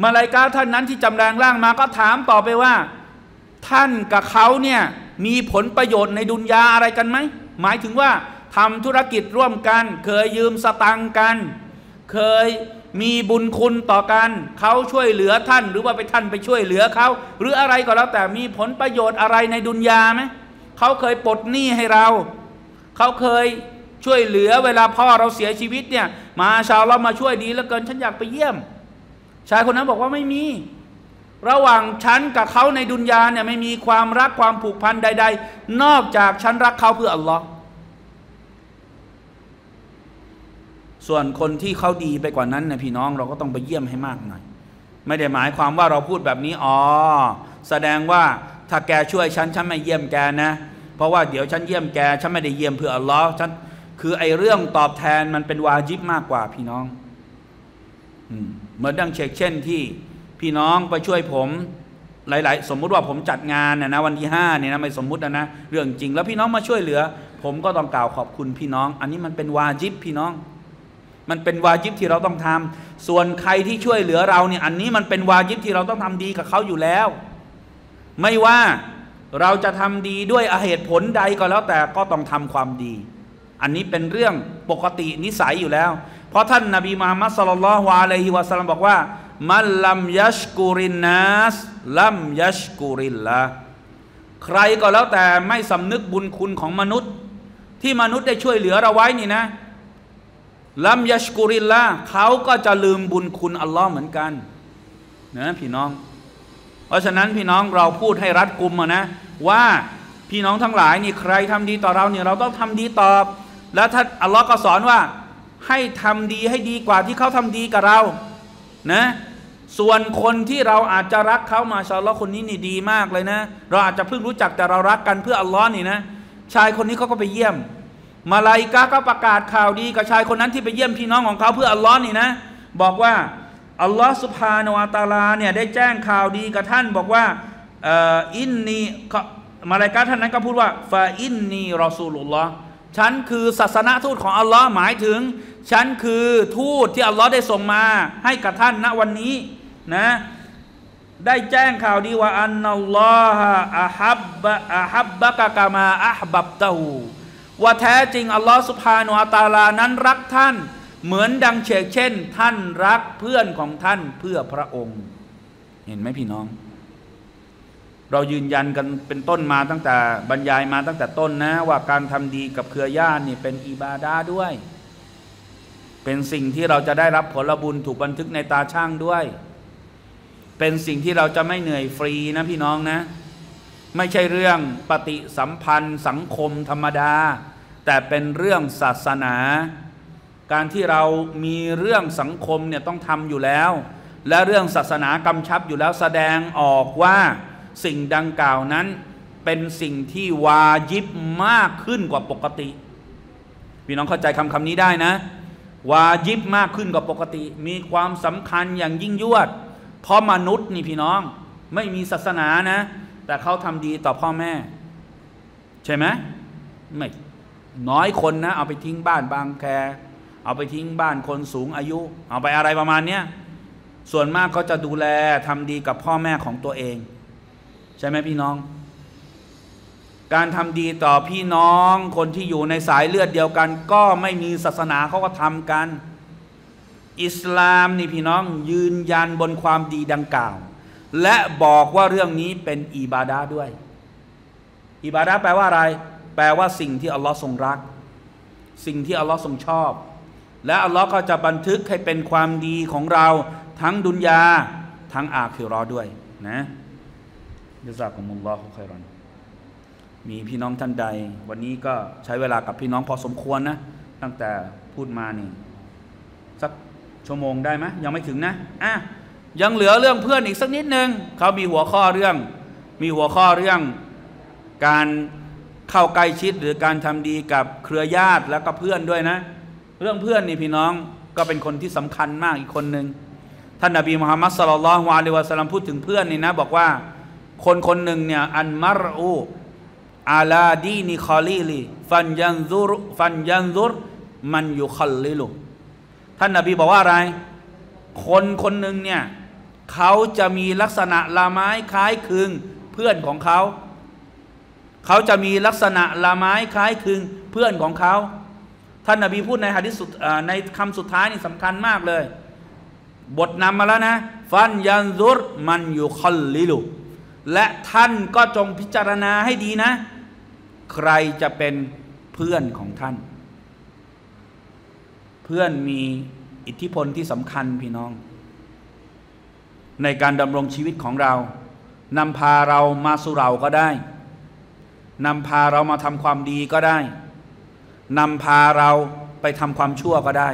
มลาอิกะฮ์ท่านนั้นที่จำแรงร่างมาก็ถามต่อไปว่าท่านกับเขาเนี่ยมีผลประโยชน์ในดุนยาอะไรกันไหมหมายถึงว่าทำธุรกิจร่วมกันเคยยืมสตังค์กันเคยมีบุญคุณต่อกันเขาช่วยเหลือท่านหรือว่าไปท่านไปช่วยเหลือเขาหรืออะไรก็แล้วแต่มีผลประโยชน์อะไรในดุนยาไหมเขาเคยปลดหนี้ให้เราเขาเคยช่วยเหลือเวลาพ่อเราเสียชีวิตเนี่ยมาชาวเรามาช่วยดีเหลือเกินฉันอยากไปเยี่ยมชายคนนั้นบอกว่าไม่มีระหว่างฉันกับเขาในดุนยาเนี่ยไม่มีความรักความผูกพันใดๆนอกจากฉันรักเขาเพื่ออัลลอฮ์ส่วนคนที่เขาดีไปกว่านั้นนะพี่น้องเราก็ต้องไปเยี่ยมให้มากหน่อยไม่ได้หมายความว่าเราพูดแบบนี้อ๋อแสดงว่าถ้าแกช่วยฉันไม่เยี่ยมแกนะเพราะว่าเดี๋ยวฉันเยี่ยมแกฉันไม่ได้เยี่ยมเพื่ออัลลอฮ์ฉันคือไอ้เรื่องตอบแทนมันเป็นวาญิบมากกว่าพี่น้องเหมือนดังเช่นที่พี่น้องไปช่วยผมหลายๆสมมุติว่าผมจัดงานนะวันที่5เนี่ยนะไม่สมมุตินะเรื่องจริงแล้วพี่น้องมาช่วยเหลือผมก็ต้องกล่าวขอบคุณพี่น้องอันนี้มันเป็นวาญิบพี่น้องมันเป็นวาญิบที่เราต้องทำส่วนใครที่ช่วยเหลือเราเนี่ยอันนี้มันเป็นวาญิบที่เราต้องทำดีกับเขาอยู่แล้วไม่ว่าเราจะทำดีด้วยเหตุผลใดก็แล้วแต่ก็ต้องทำความดีอันนี้เป็นเรื่องปกตินิสัยอยู่แล้วเพราะท่านนบีมุฮัมมัดศ็อลลัลลอฮุอะลัยฮิวะซัลลัมบอกว่ามัลลัมยัชกุรินนัสลัมยัชกุริลละใครก็แล้วแต่ไม่สำนึกบุญคุณของมนุษย์ที่มนุษย์ได้ช่วยเหลือเราไว้นี่นะลัมยัชกุริลละเขาก็จะลืมบุญคุณอัลลอฮ์เหมือนกันนะพี่น้องเพราะฉะนั้นพี่น้องเราพูดให้รัดกุมนะว่าพี่น้องทั้งหลายนี่ใครทำดีต่อเราเนี่ยเราต้องทำดีตอบและท่านอัลลอฮ์ก็สอนว่าให้ทำดีให้ดีกว่าที่เขาทำดีกับเรานะส่วนคนที่เราอาจจะรักเขามาชาอัลลอฮ์คนนี้นี่ดีมากเลยนะเราอาจจะเพิ่งรู้จักแต่เรารักกันเพื่ออัลลอฮ์นี่นะชายคนนี้เขาก็ไปเยี่ยมมลาอิกะฮ์ก็ประกาศข่าวดีกับชายคนนั้นที่ไปเยี่ยมพี่น้องของเขาเพื่ออัลลอฮ์นี่นะบอกว่าอัลลอฮ์ซุบฮานะฮูวะตะอาลาเนี่ยได้แจ้งข่าวดีกับท่านบอกว่าอินนีมลาอิกะฮ์ท่านนั้นก็พูดว่าฟาอินนีรอซูลุลลอฮ์ ฉันคือศาสนทูตของอัลลอฮ์หมายถึงฉันคือทูตที่อัลลอฮ์ได้ส่งมาให้กับท่านณวันนี้นะได้แจ้งข่าวดีว่าอันนัลลอฮะอะฮับบะกะกามาอะฮบับตะฮูว่าแท้จริงอัลลอฮ์ซุบฮานะฮูวะตะอาลานั้นรักท่านเหมือนดังเช่นท่านรักเพื่อนของท่านเพื่อพระองค์เห็นไหมพี่น้องเรายืนยันกันเป็นต้นมาตั้งแต่บรรยายมาตั้งแต่ต้นนะว่าการทำดีกับเครือญาตินี่เป็นอิบาดะห์ด้วยเป็นสิ่งที่เราจะได้รับผลบุญถูกบันทึกในตาช่างด้วยเป็นสิ่งที่เราจะไม่เหนื่อยฟรีนะพี่น้องนะไม่ใช่เรื่องปฏิสัมพันธ์สังคมธรรมดาแต่เป็นเรื่องศาสนาการที่เรามีเรื่องสังคมเนี่ยต้องทำอยู่แล้วและเรื่องศาสนากำชับอยู่แล้วแสดงออกว่าสิ่งดังกล่าวนั้นเป็นสิ่งที่วาญิบมากขึ้นกว่าปกติพี่น้องเข้าใจคำนี้ได้นะวาญิบมากขึ้นกว่าปกติมีความสำคัญอย่างยิ่งยวดเพราะมนุษย์นี่พี่น้องไม่มีศาสนานะแต่เขาทำดีต่อพ่อแม่ใช่ไหมไม่น้อยคนนะเอาไปทิ้งบ้านบางแคเอาไปทิ้งบ้านคนสูงอายุเอาไปอะไรประมาณเนี้ยส่วนมากเขาจะดูแลทำดีกับพ่อแม่ของตัวเองใช่ไหมพี่น้องการทำดีต่อพี่น้องคนที่อยู่ในสายเลือดเดียวกันก็ไม่มีศาสนาเขาก็ทำกันอิสลามนี่พี่น้องยืนยันบนความดีดังกล่าวและบอกว่าเรื่องนี้เป็นอิบาดะห์ด้วยอิบาดะห์แปลว่าอะไรแปลว่าสิ่งที่อัลลอฮ์ทรงรักสิ่งที่อัลลอฮ์ทรงชอบและอัลลอฮ์ก็จะบันทึกให้เป็นความดีของเราทั้งดุนยาทั้งอาคิเราะห์ด้วยนะญะซากุมุลลอฮุค็อยรอนมีพี่น้องท่านใดวันนี้ก็ใช้เวลากับพี่น้องพอสมควรนะตั้งแต่พูดมานี่สักชั่วโมงได้ไหมยังไม่ถึงนะยังเหลือเรื่องเพื่อนอีกสักนิดนึงเขามีหัวข้อเรื่องการเข้าใกล้ชิดหรือการทำดีกับเครือญาติแล้วก็เพื่อนด้วยนะเรื่องเพื่อนนี่พี่น้องก็เป็นคนที่สำคัญมากอีกคนหนึ่งท่านนบีมุฮัมมัดศ็อลลัลลอฮุอะลัยฮิวะซัลลัมพูดถึงเพื่อนนี่นะบอกว่าคนคนหนึ่งเนี่ยอันมัรอูอาลาดีนิคอลีลีฟันยันซุรมันยุคอลลิลุท่านนบีบอกว่าอะไรคนคนหนึ่งเนี่ยเขาจะมีลักษณะละไม้คล้ายคลึงเพื่อนของเขาเขาจะมีลักษณะละไม้คล้ายคลึงเพื่อนของเขาท่านนบีพูดในหะดีษในคำสุดท้ายนี่สำคัญมากเลยบทนำมาแล้วนะฟันยันซุรมันยุคอลลิลุและท่านก็จงพิจารณาให้ดีนะใครจะเป็นเพื่อนของท่านเพื่อนมีอิทธิพลที่สำคัญพี่น้องในการดำรงชีวิตของเรานำพาเรามาสู่เราก็ได้นำพาเรามาทำความดีก็ได้นำพาเราไปทำความชั่วก็ได้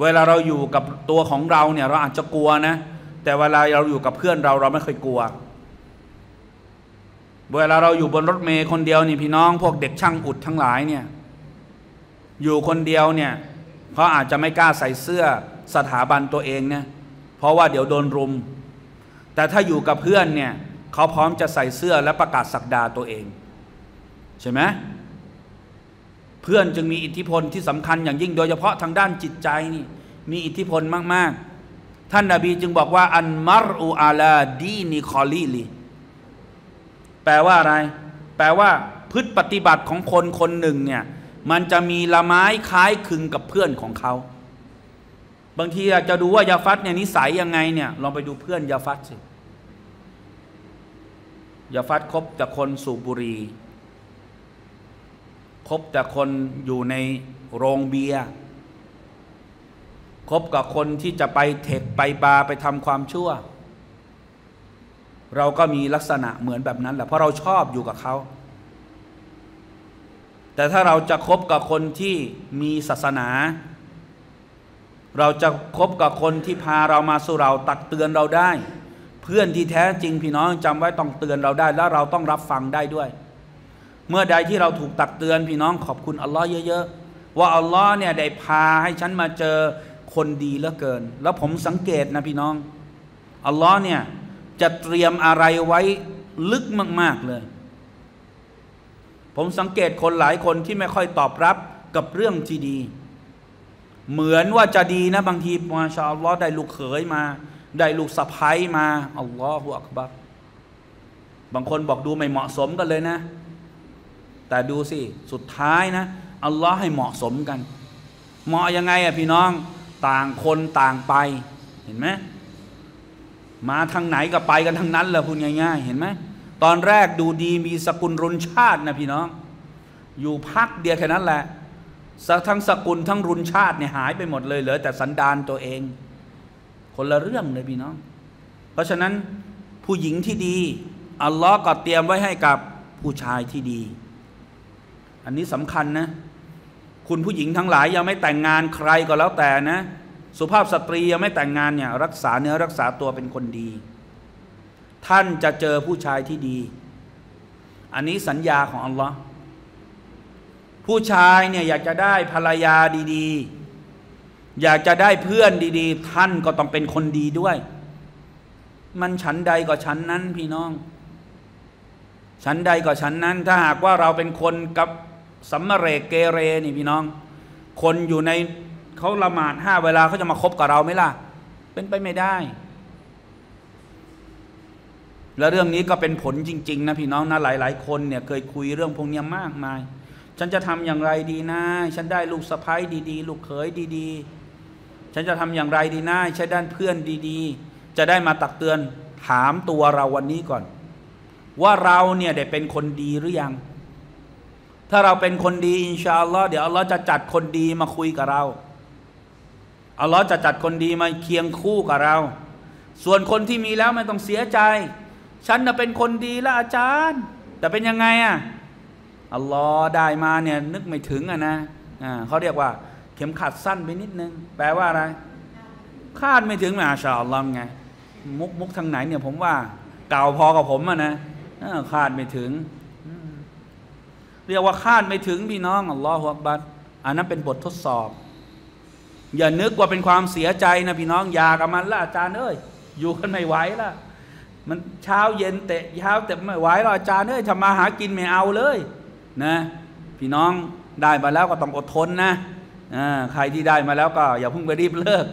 เวลาเราอยู่กับตัวของเราเนี่ยเราอาจจะกลัวนะแต่เวลาเราอยู่กับเพื่อนเราไม่เคยกลัวเวลาเราอยู่บนรถเมล์คนเดียวนี่พี่น้องพวกเด็กช่างอุดทั้งหลายเนี่ยอยู่คนเดียวเนี่ยเขาอาจจะไม่กล้าใส่เสื้อสถาบันตัวเองเนี่ยเพราะว่าเดี๋ยวโดนรุมแต่ถ้าอยู่กับเพื่อนเนี่ยเขาพร้อมจะใส่เสื้อและประกาศศักดาตัวเองใช่ไหมเพื่อนจึงมีอิทธิพลที่สำคัญอย่างยิ่งโดยเฉพาะทางด้านจิตใจนี่มีอิทธิพลมากๆท่านนบีจึงบอกว่าอันมัรอูอาลาดีนิคอลีลีแปลว่าอะไรแปลว่าพฤติปฏิบัติของคนคนหนึ่งเนี่ยมันจะมีละไม้คล้ายคลึงกับเพื่อนของเขาบางทีอยากจะดูว่ายาฟัดเนี่ยนิสัยยังไงเนี่ยลองไปดูเพื่อนยาฟัดสิยาฟัดคบแต่คนสูบบุหรี่คบแต่คนอยู่ในโรงเบียร์คบกับคนที่จะไปเทคไปบาไปทำความชั่วเราก็มีลักษณะเหมือนแบบนั้นแหละเพราะเราชอบอยู่กับเขาแต่ถ้าเราจะคบกับคนที่มีศาสนาเราจะคบกับคนที่พาเรามาสู่เราตักเตือนเราได้เพื่อนที่แท้จริงพี่น้องจำไว้ต้องเตือนเราได้และเราต้องรับฟังได้ด้วยเมื่อใดที่เราถูกตักเตือนพี่น้องขอบคุณอัลลอฮ์เยอะๆว่าอัลลอฮ์เนี่ยได้พาให้ฉันมาเจอคนดีเหลือเกินแล้วผมสังเกตนะพี่น้องอัลลอฮ์เนี่ยจะเตรียมอะไรไว้ลึกมากๆเลย ผมสังเกตคนหลายคนที่ไม่ค่อยตอบรับกับเรื่องที่ดีเหมือนว่าจะดีนะบางทีมาชาอัลลอฮ์ได้ลูกเขยมาได้ลูกสะใภ้มาอัลลอฮฺอักบัรบางคนบอกดูไม่เหมาะสมกันเลยนะแต่ดูสิสุดท้ายนะอัลลอฮ์ให้เหมาะสมกันเหมาะยังไงอะพี่น้องต่างคนต่างไปเห็นไหมมาทางไหนก็ไปกันทางนั้นแหละพูดง่ายๆเห็นไหมตอนแรกดูดีมีสกุลรุนชาตินะพี่น้องอยู่พักเดียวแค่นั้นแหละทั้งสกุลทั้งรุนชาติเนี่ยหายไปหมดเลยเหลือแต่สันดานตัวเองคนละเรื่องเลยพี่น้องเพราะฉะนั้นผู้หญิงที่ดีอัลลอฮ์ก็เตรียมไว้ให้กับผู้ชายที่ดีอันนี้สำคัญนะคุณผู้หญิงทั้งหลายยังไม่แต่งงานใครก็แล้วแต่นะสุภาพสตรียังไม่แต่งงานเนี่ยรักษาเนื้อรักษาตัวเป็นคนดีท่านจะเจอผู้ชายที่ดีอันนี้สัญญาของอัลลอฮ์ผู้ชายเนี่ยอยากจะได้ภรรยาดีๆอยากจะได้เพื่อนดีๆท่านก็ต้องเป็นคนดีด้วยมันฉันใดก็ฉันนั้นพี่น้องฉันใดก็ฉันนั้นถ้าหากว่าเราเป็นคนกับสัมมาเรเกเรนี่พี่น้องคนอยู่ในเขาละหมาดห้าเวลาเขาจะมาคบกับเราไหมล่ะเป็นไปไม่ได้และเรื่องนี้ก็เป็นผลจริงๆนะพี่น้องนะหลายๆคนเนี่ยเคยคุยเรื่องพวกนี้มากมายฉันจะทำอย่างไรดีนะฉันได้ลูกสะใภ้ดีๆลูกเขยดีๆฉันจะทำอย่างไรดีนะใช้ด้านเพื่อนดีๆจะได้มาตักเตือนถามตัวเราวันนี้ก่อนว่าเราเนี่ยได้เป็นคนดีหรือยังถ้าเราเป็นคนดีอินชาอัลลอฮ์เดี๋ยวอัลลอฮ์จะจัดคนดีมาคุยกับเราอัลลอฮ์จะจัดคนดีมาเคียงคู่กับเราส่วนคนที่มีแล้วไม่ต้องเสียใจฉันน่ะเป็นคนดีละอาจารย์แต่เป็นยังไงอ่ะอัลลอฮ์ได้มาเนี่ยนึกไม่ถึงอ่ะนะเขาเรียกว่าเข็มขัดสั้นไปนิดนึงแปลว่าอะไรคาดไม่ถึงมาชาอัลลอฮ์ไงมุกทางไหนเนี่ยผมว่าเก่าพอกับผมอ่ะนะคาดไม่ถึงเรียกว่าคาดไม่ถึงพี่น้องอัลลอฮฺอักบัรอันนั้นเป็นบททดสอบอย่านึกว่าเป็นความเสียใจนะพี่น้องอย่ากับมันละอาจารย์เอ้ยอยู่กันไม่ไหวละมันเช้าเย็นเตะเช้าแต่ไม่ไหวละอาจารย์เอ้ยทำมาหากินไม่เอาเลยนะพี่น้องได้มาแล้วก็ต้องอดทนนะใครที่ได้มาแล้วก็อย่าเพิ่งไปรีบเลิก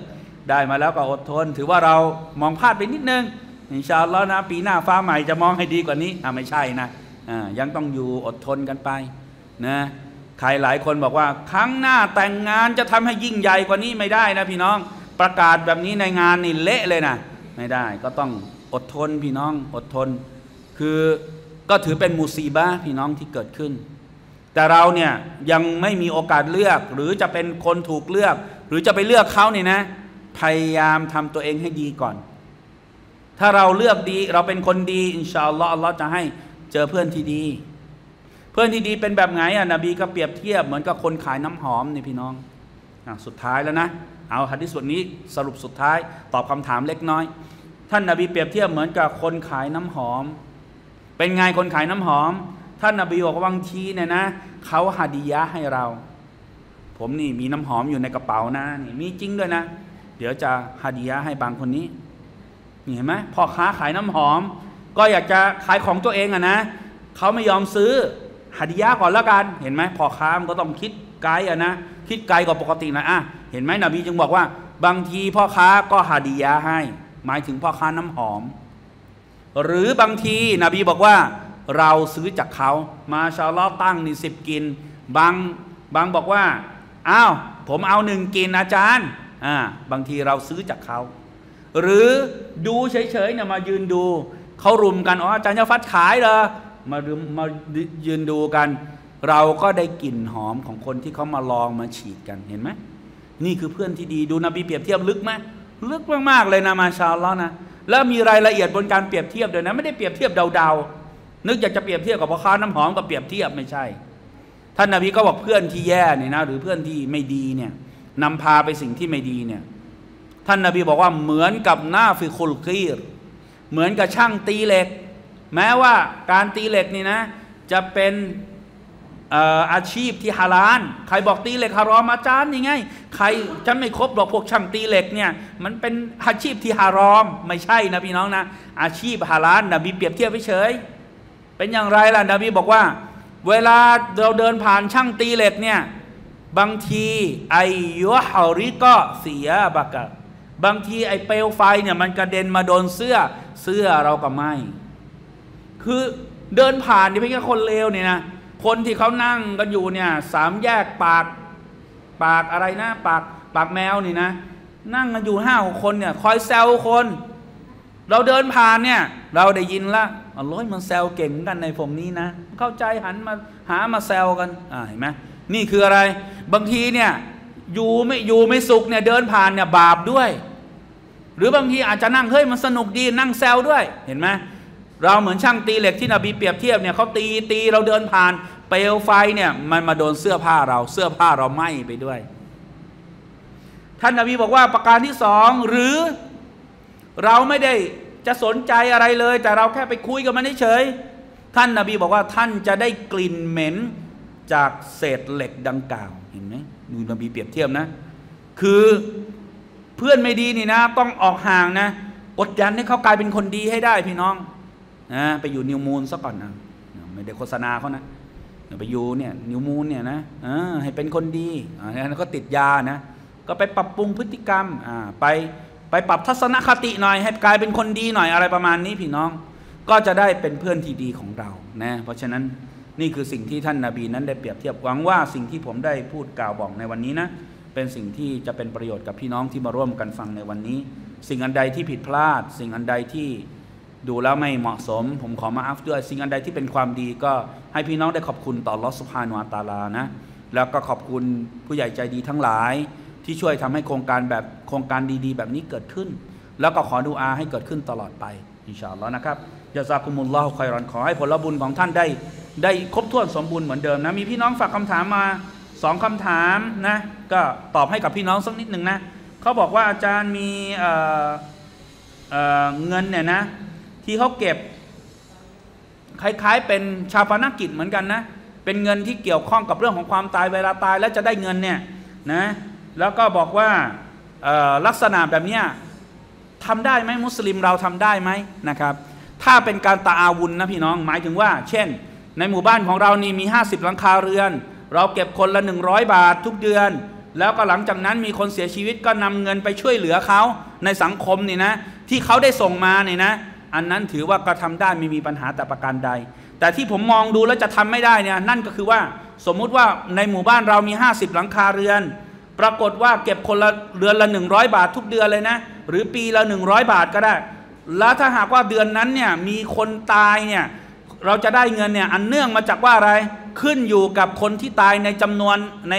ได้มาแล้วก็อดทนถือว่าเรามองพลาดไปนิดนึงอินชาอัลลอฮ์นะปีหน้าฟ้าใหม่จะมองให้ดีกว่านี้ไม่ใช่นะยังต้องอยู่อดทนกันไปนะใครหลายคนบอกว่าครั้งหน้าแต่งงานจะทำให้ยิ่งใหญ่กว่านี้ไม่ได้นะพี่น้องประกาศแบบนี้ในงานนี่เละเลยนะไม่ได้ก็ต้องอดทนพี่น้องอดทนคือก็ถือเป็นมุซีบะห์พี่น้องที่เกิดขึ้นแต่เราเนี่ยยังไม่มีโอกาสเลือกหรือจะเป็นคนถูกเลือกหรือจะไปเลือกเขาเนี่ยนะพยายามทำตัวเองให้ดีก่อนถ้าเราเลือกดีเราเป็นคนดีอินชาอัลลอฮ์อัลลอฮ์จะให้เจอเพื่อนที่ดีเพื่อนที่ดีเป็นแบบไหนอ่ะนบีก็เปรียบเทียบเหมือนกับคนขายน้ำหอมนี่พี่น้องสุดท้ายแล้วนะเอาหะดีษส่วนนี้สรุปสุดท้ายตอบคำถามเล็กน้อยท่านนบีเปรียบเทียบเหมือนกับคนขายน้ำหอมเป็นไงคนขายน้ำหอมท่านนบีบอกว่าบางทีเนี่ยนะเขาหะดียะห์ให้เราผมนี่มีน้ำหอมอยู่ในกระเป๋านะนี่มีจริงด้วยนะเดี๋ยวจะหะดียะห์ให้บางคนนี้เห็นไหมพ่อค้าขายน้ำหอมก็อยากจะขายของตัวเองอะนะเขาไม่ยอมซื้อหะดียะห์ก่อนละกันเห็นไหมพ่อค้ามันก็ต้องคิดไกลอะนะคิดไกลกว่าปกตินะเห็นไหมนบีจึงบอกว่าบางทีพ่อค้าก็หะดียะห์ให้หมายถึงพ่อค้าน้ำหอมหรือบางทีนบีบอกว่าเราซื้อจากเขามาชาอัลลอฮ์ตั้งนี่สิบกินบางบอกว่าอ้าวผมเอาหนึ่งกินอาจารย์บางทีเราซื้อจากเขาหรือดูเฉยๆเนี่ยมายืนดูเขารุมกันอาจารย์จะฟัดขายเหรอมายืนดูกันเราก็ได้กลิ่นหอมของคนที่เขามาลองมาฉีดกันเห็นไหมนี่คือเพื่อนที่ดีดูนบีเปรียบเทียบลึกไหมลึกมากๆเลยนะมาชาอัลลอฮ์นะแล้วมีรายละเอียดบนการเปรียบเทียบด้วยนะไม่ได้เปรียบเทียบเดาๆนึกอยากจะเปรียบเทียบกับพ่อค้าน้ำหอมกับเปรียบเทียบไม่ใช่ท่านนบีก็บอกเพื่อนที่แย่เนี่ยนะหรือเพื่อนที่ไม่ดีเนี่ยนำพาไปสิ่งที่ไม่ดีเนี่ยท่านนบีบอกว่าเหมือนกับหน้าฟิคุลกีรเหมือนกับช่างตีเหล็กแม้ว่าการตีเหล็กนี่นะจะเป็นอาชีพที่ฮาลาลใครบอกตีเหล็กฮารอมอาจารย์ยังไงใครฉันไม่ครบหรอกพวกช่างตีเหล็กเนี่ยมันเป็นอาชีพที่ฮารอมไม่ใช่นะพี่น้องนะอาชีพฮาลาลนบีเปรียบเทียบเฉยเป็นอย่างไรล่ะนบีบอกว่า เวลาเราเดินผ่านช่างตีเหล็กเนี่ยบางทีไอยัวฮาริก็เสียบักกะบางทีไอเปลวไฟเนี่ยมันกระเด็นมาโดนเสื้อเราก็ไหม้คือเดินผ่านนี่ไม่ใช่คนเลวเนี่ยนะคนที่เขานั่งกันอยู่เนี่ยสามแยกปากอะไรนะปากแมวนี่นะนั่งกันอยู่5-6คนเนี่ยคอยแซวคนเราเดินผ่านเนี่ยเราได้ยินละอ๋อร้อยมันแซวเก่งกันในผมนี้นะเข้าใจหันมาหามาแซวกันเห็นไหมนี่คืออะไรบางทีเนี่ยอยู่ไม่สุขเนี่ยเดินผ่านเนี่ยบาปด้วยหรือบางทีอาจจะนั่งเฮ้ยมันสนุกดีนั่งแซวด้วยเห็นไหมเราเหมือนช่างตีเหล็กที่นบีเปรียบเทียบเนี่ยเขาตีเราเดินผ่านเปลวไฟเนี่ยมันมาโดนเสื้อผ้าเราไหม้ไปด้วยท่านนบีบอกว่าประการที่สองหรือเราไม่ได้จะสนใจอะไรเลยแต่เราแค่ไปคุยกับมันเฉยท่านนบีบอกว่าท่านจะได้กลิ่นเหม็นจากเศษเหล็กดังกล่าวเห็นไหมดูนบีเปรียบเทียบนะคือเพื่อนไม่ดีนี่นะต้องออกห่างนะอดยันให้เขากลายเป็นคนดีให้ได้พี่น้องนะไปอยู่นิวมูลซะก่อนนะไม่ได้โฆษณาเขานะไปอยู่เนี่ยนิวมูลเนี่ยนะให้เป็นคนดีแล้วก็ติดยานะก็ไปปรับปรุงพฤติกรรมไปปรับทัศนคติหน่อยให้กลายเป็นคนดีหน่อยอะไรประมาณนี้พี่น้องก็จะได้เป็นเพื่อนที่ดีของเรานะเพราะฉะนั้นนี่คือสิ่งที่ท่านนบีนั้นได้เปรียบเทียบหวังว่าสิ่งที่ผมได้พูดกล่าวบอกในวันนี้นะเป็นสิ่งที่จะเป็นประโยชน์กับพี่น้องที่มาร่วมกันฟังในวันนี้สิ่งอันใดที่ผิดพลาดสิ่งอันใดที่ดูแล้วไม่เหมาะสมผมขอมาอัฟด้วยสิ่งอันใดที่เป็นความดีก็ให้พี่น้องได้ขอบคุณต่ออัลเลาะห์ซุบฮานะฮูวะตะอาลานะแล้วก็ขอบคุณผู้ใหญ่ใจดีทั้งหลายที่ช่วยทำให้โครงการดีๆแบบนี้เกิดขึ้นแล้วก็ขอดุอาให้เกิดขึ้นตลอดไปอินชาอัลเลาะห์นะครับญะซากุมุลลอฮุค็อยรอนขอให้ผลบุญของท่านได้ครบถ้วนสมบูรณ์เหมือนเดิมนะมีพี่น้องฝากคำถามมา2คำถามนะก็ตอบให้กับพี่น้องสักนิดหนึ่งนะเขาบอกว่าอาจารย์มีเงินเนี่ยนะที่เขาเก็บคล้ายๆเป็นชาปนกิจเหมือนกันนะเป็นเงินที่เกี่ยวข้องกับเรื่องของความตายเวลาตายแล้วจะได้เงินเนี่ยนะแล้วก็บอกว่าลักษณะแบบนี้ทำได้ไหมมุสลิมเราทำได้ไหมนะครับถ้าเป็นการตะอาวุนนะพี่น้องหมายถึงว่าเช่นในหมู่บ้านของเรานี่มี50หลังคาเรือนเราเก็บคนละ100บาททุกเดือนแล้วก็หลังจากนั้นมีคนเสียชีวิตก็นำเงินไปช่วยเหลือเขาในสังคมนี่นะที่เขาได้ส่งมาเนี่ยนะอันนั้นถือว่ากระทำได้ไม่มีปัญหาแต่ประการใดแต่ที่ผมมองดูแล้วจะทำไม่ได้เนี่ยนั่นก็คือว่าสมมุติว่าในหมู่บ้านเรามี50หลังคาเรือนปรากฏว่าเก็บคนละเดือนละ100บาททุกเดือนเลยนะหรือปีละ100บาทก็ได้แล้วถ้าหากว่าเดือนนั้นเนี่ยมีคนตายเนี่ยเราจะได้เงินเนี่ยอันเนื่องมาจากว่าอะไรขึ้นอยู่กับคนที่ตายในจำนวน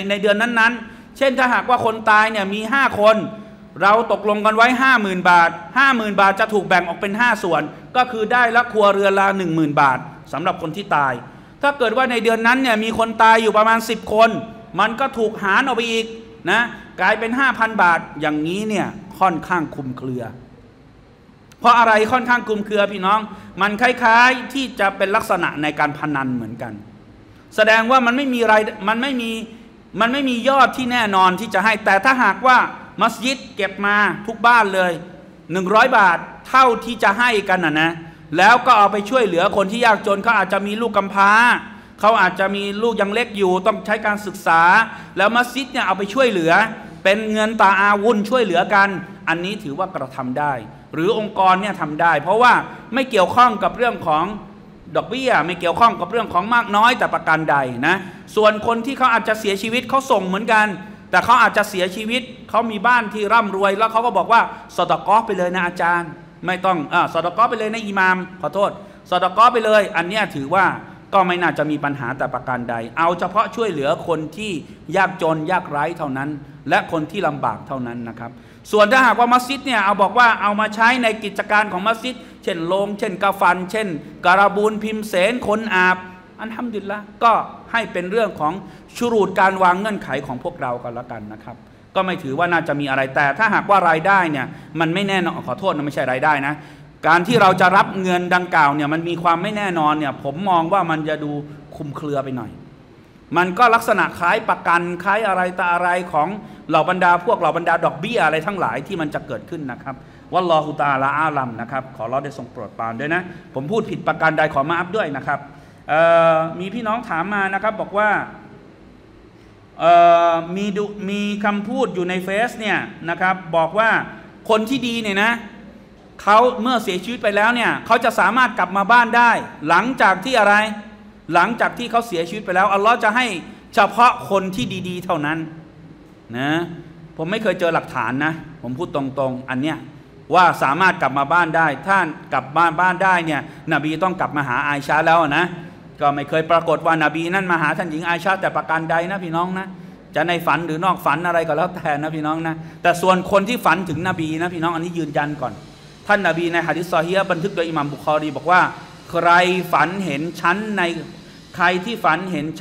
ในเดือนนั้นๆเช่นถ้าหากว่าคนตายเนี่ยมี5คนเราตกลงกันไว้ 50,000 บาท 50,000 บาทจะถูกแบ่งออกเป็น5ส่วนก็คือได้ละครัวเรือนละ 10,000 บาทสำหรับคนที่ตายถ้าเกิดว่าในเดือนนั้นเนี่ยมีคนตายอยู่ประมาณ10คนมันก็ถูกหารออกไปอีกนะกลายเป็น 5,000 บาทอย่างนี้เนี่ยค่อนข้างคลุมเครือเพราะอะไรค่อนข้างคลุมเครือพี่น้องมันคล้ายๆที่จะเป็นลักษณะในการพนันเหมือนกันแสดงว่ามันไม่มียอดที่แน่นอนที่จะให้แต่ถ้าหากว่ามัสยิดเก็บมาทุกบ้านเลย100บาทเท่าที่จะให้กันนะแล้วก็เอาไปช่วยเหลือคนที่ยากจนเขาอาจจะมีลูกกำพร้าเขาอาจจะมีลูกยังเล็กอยู่ต้องใช้การศึกษาแล้วมัสยิดเนี่ยเอาไปช่วยเหลือเป็นเงินตาอาวุธช่วยเหลือกันอันนี้ถือว่ากระทำได้หรือองค์กรเนี่ยทำได้เพราะว่าไม่เกี่ยวข้องกับเรื่องของดอกเบี้ยไม่เกี่ยวข้องกับเรื่องของมากน้อยแต่ประการใดนะส่วนคนที่เขาอาจจะเสียชีวิตเขาส่งเหมือนกันแต่เขาอาจจะเสียชีวิตเขามีบ้านที่ร่ำรวยแล้วเขาก็บอกว่าสดกอไปเลยนะอาจารย์ไม่ต้องสดกอไปเลยนะอิหม่ามขอโทษสดกอไปเลยอันนี้ถือว่าก็ไม่น่าจะมีปัญหาแต่ประการใดเอาเฉพาะช่วยเหลือคนที่ยากจนยากไร้เท่านั้นและคนที่ลำบากเท่านั้นนะครับส่วนถ้าหากว่ามัสยิดเนี่ยเอาบอกว่าเอามาใช้ในกิจการของมัสยิดเช่นโรงเช่นกาฟันเช่นการบูนพิมพ์เสนคนอาบอัลฮัมดุลิลละห์ก็ให้เป็นเรื่องของชุรูดการวางเงื่อนไขของพวกเรากันละกันนะครับก็ไม่ถือว่าน่าจะมีอะไรแต่ถ้าหากว่ารายได้เนี่ยมันไม่แน่นอนขอโทษนะไม่ใช่รายได้นะการที่เราจะรับเงินดังกล่าวเนี่ยมันมีความไม่แน่นอนเนี่ยผมมองว่ามันจะดูคลุมเครือไปหน่อยมันก็ลักษณะคล้ายประกันคล้ายอะไรตาอะไรของเหล่าบรรดาดอกเบี้ยอะไรทั้งหลายที่มันจะเกิดขึ้นนะครับวัลลอฮุตะอาลาอาลัมนะครับขอเราได้ทรงโปรดปรานด้วยนะผมพูดผิดประการใดขอมาอัพด้วยนะครับ มีพี่น้องถามมานะครับบอกว่ามีคำพูดอยู่ในเฟซเนี่ยนะครับบอกว่าคนที่ดีเนี่ยนะเขาเมื่อเสียชีวิตไปแล้วเนี่ยเขาจะสามารถกลับมาบ้านได้หลังจากที่อะไรหลังจากที่เขาเสียชีวิตไปแล้วอัลลอฮ์จะให้เฉพาะคนที่ดีๆเท่านั้นนะผมไม่เคยเจอหลักฐานนะผมพูดตรงๆอันเนี้ยว่าสามารถกลับมาบ้านได้ท่านกลับบ้านได้เนี่ยนบีต้องกลับมาหาอาอิชะห์แล้วนะก็ไม่เคยปรากฏว่านบีนั่นมาหาท่านหญิงอาอิชะห์แต่ประการใดนะพี่น้องนะจะในฝันหรือนอกฝันอะไรก็แล้วแต่นะพี่น้องนะแต่ส่วนคนที่ฝันถึงนบีนะพี่น้องอันนี้ยืนยันก่อนท่านนบีในหะดีษซอฮีฮ์บันทึกโดยอิหม่ามบุคอรีบอกว่าใครที่ฝันเห็นฉั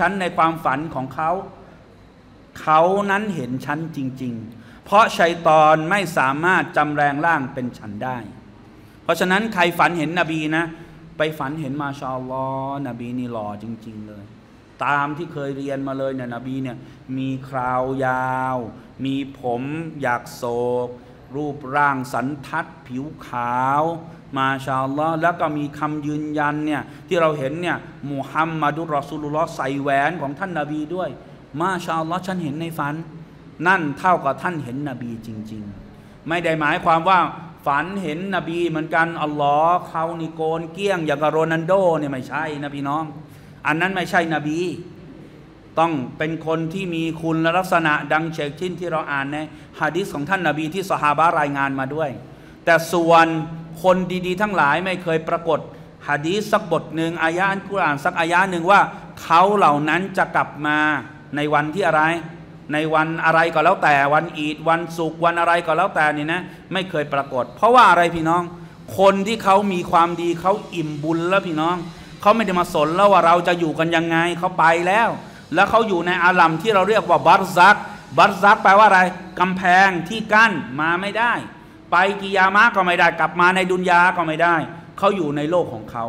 นในความฝันของเขาเขานั้นเห็นฉันจริงๆเพราะชัยฏอนไม่สามารถจำแรงร่างเป็นฉันได้เพราะฉะนั้นใครฝันเห็นนบีนะไปฝันเห็นมาชาอัลลอฮ์นบีนี่หล่อจริงๆเลยตามที่เคยเรียนมาเลยเนี่ยนบีเนี่ยมีคราวยาวมีผมอยากโศกรูปร่างสันทัดผิวขาวมาชาอัลลอฮ์แล้วก็มีคำยืนยันเนี่ยที่เราเห็นเนี่ยมุฮัมมัดุรรอซูลุลลอฮ์ใส่แหวนของท่านนบีด้วยมาชาอัลลอฮ์ฉันเห็นในฝันนั่นเท่ากับท่านเห็นนบีจริงๆไม่ได้หมายความว่าฝันเห็นนบีเหมือนกันอัลลอฮ์เขานี่โกนเกี้ยงอย่างกับโรนัลโดเนี่ยไม่ใช่นะพี่น้องอันนั้นไม่ใช่นบีต้องเป็นคนที่มีคุณลักษณะดังเชคชินที่เราอ่านในหะดีษของท่านนบีที่ซอฮาบะห์รายงานมาด้วยแต่ส่วนคนดีๆทั้งหลายไม่เคยปรากฏหะดีษสักบทหนึ่งอายะห์อัลกุรอานสักอายะห์หนึ่งว่าเขาเหล่านั้นจะกลับมาในวันที่อะไรในวันอะไรก็แล้วแต่วันอีดวันศุกร์วันอะไรก็แล้วแต่นี่นะไม่เคยปรากฏเพราะว่าอะไรพี่น้องคนที่เขามีความดีเขาอิ่มบุญแล้วพี่น้องเขาไม่ได้มาสนแล้วว่าเราจะอยู่กันยังไงเขาไปแล้วแล้วเขาอยู่ในอาลัมที่เราเรียกว่าบัรซักแปลว่าอะไรกำแพงที่กั้นมาไม่ได้ไปกิยามะก็ไม่ได้กลับมาในดุนยาก็ไม่ได้เขาอยู่ในโลกของเขา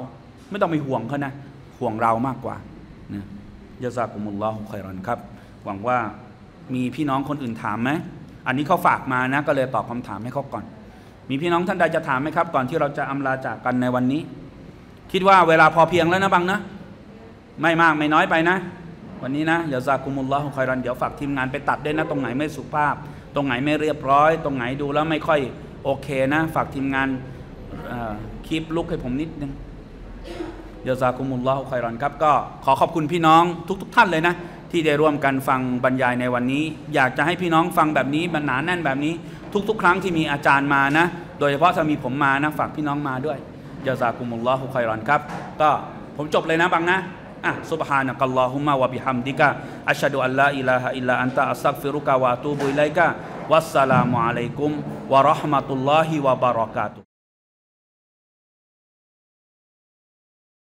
ไม่ต้องไปห่วงเขานะห่วงเรามากกว่านะยะซากุมุลลอฮุค็อยรอนครับหวังว่ามีพี่น้องคนอื่นถามไหมอันนี้เขาฝากมานะก็เลยตอบคำถามให้เขาก่อนมีพี่น้องท่านใดจะถามไหมครับก่อนที่เราจะอำลาจากกันในวันนี้คิดว่าเวลาพอเพียงแล้วนะบังนะไม่มากไม่น้อยไปนะวันนี้นะยะซากุมุลลอฮุค็อยรอนเดี๋ยวฝากทีมงานไปตัดด้วยนะตรงไหนไม่สุภาพตรงไหนไม่เรียบร้อยตรงไหนดูแล้วไม่ค่อยโอเคนะฝากทีมงานคลิปลุกให้ผมนิดนึงยะซากุมุลลอฮุค็อยรอนครับก็ขอขอบคุณพี่น้องทุกท่านเลยนะที่ได้ร่วมกันฟังบรรยายในวันนี้อยากจะให้พี่น้องฟังแบบนี้บรรณาแน่นแบบนี้ทุกๆครั้งที่มีอาจารย์มานะโดยเฉพาะถ้ามีผมมานะฝากพี่น้องมาด้วยยะซากุมุลลอฮุค็อยรอนครับก็ผมจบเลยนะบังนะسبحانك اللهم وبحمدك أشهد أن لا إله إلا أنت أستغفرك وأتوب إليك والسلام عليكم ورحمة الله وبركاته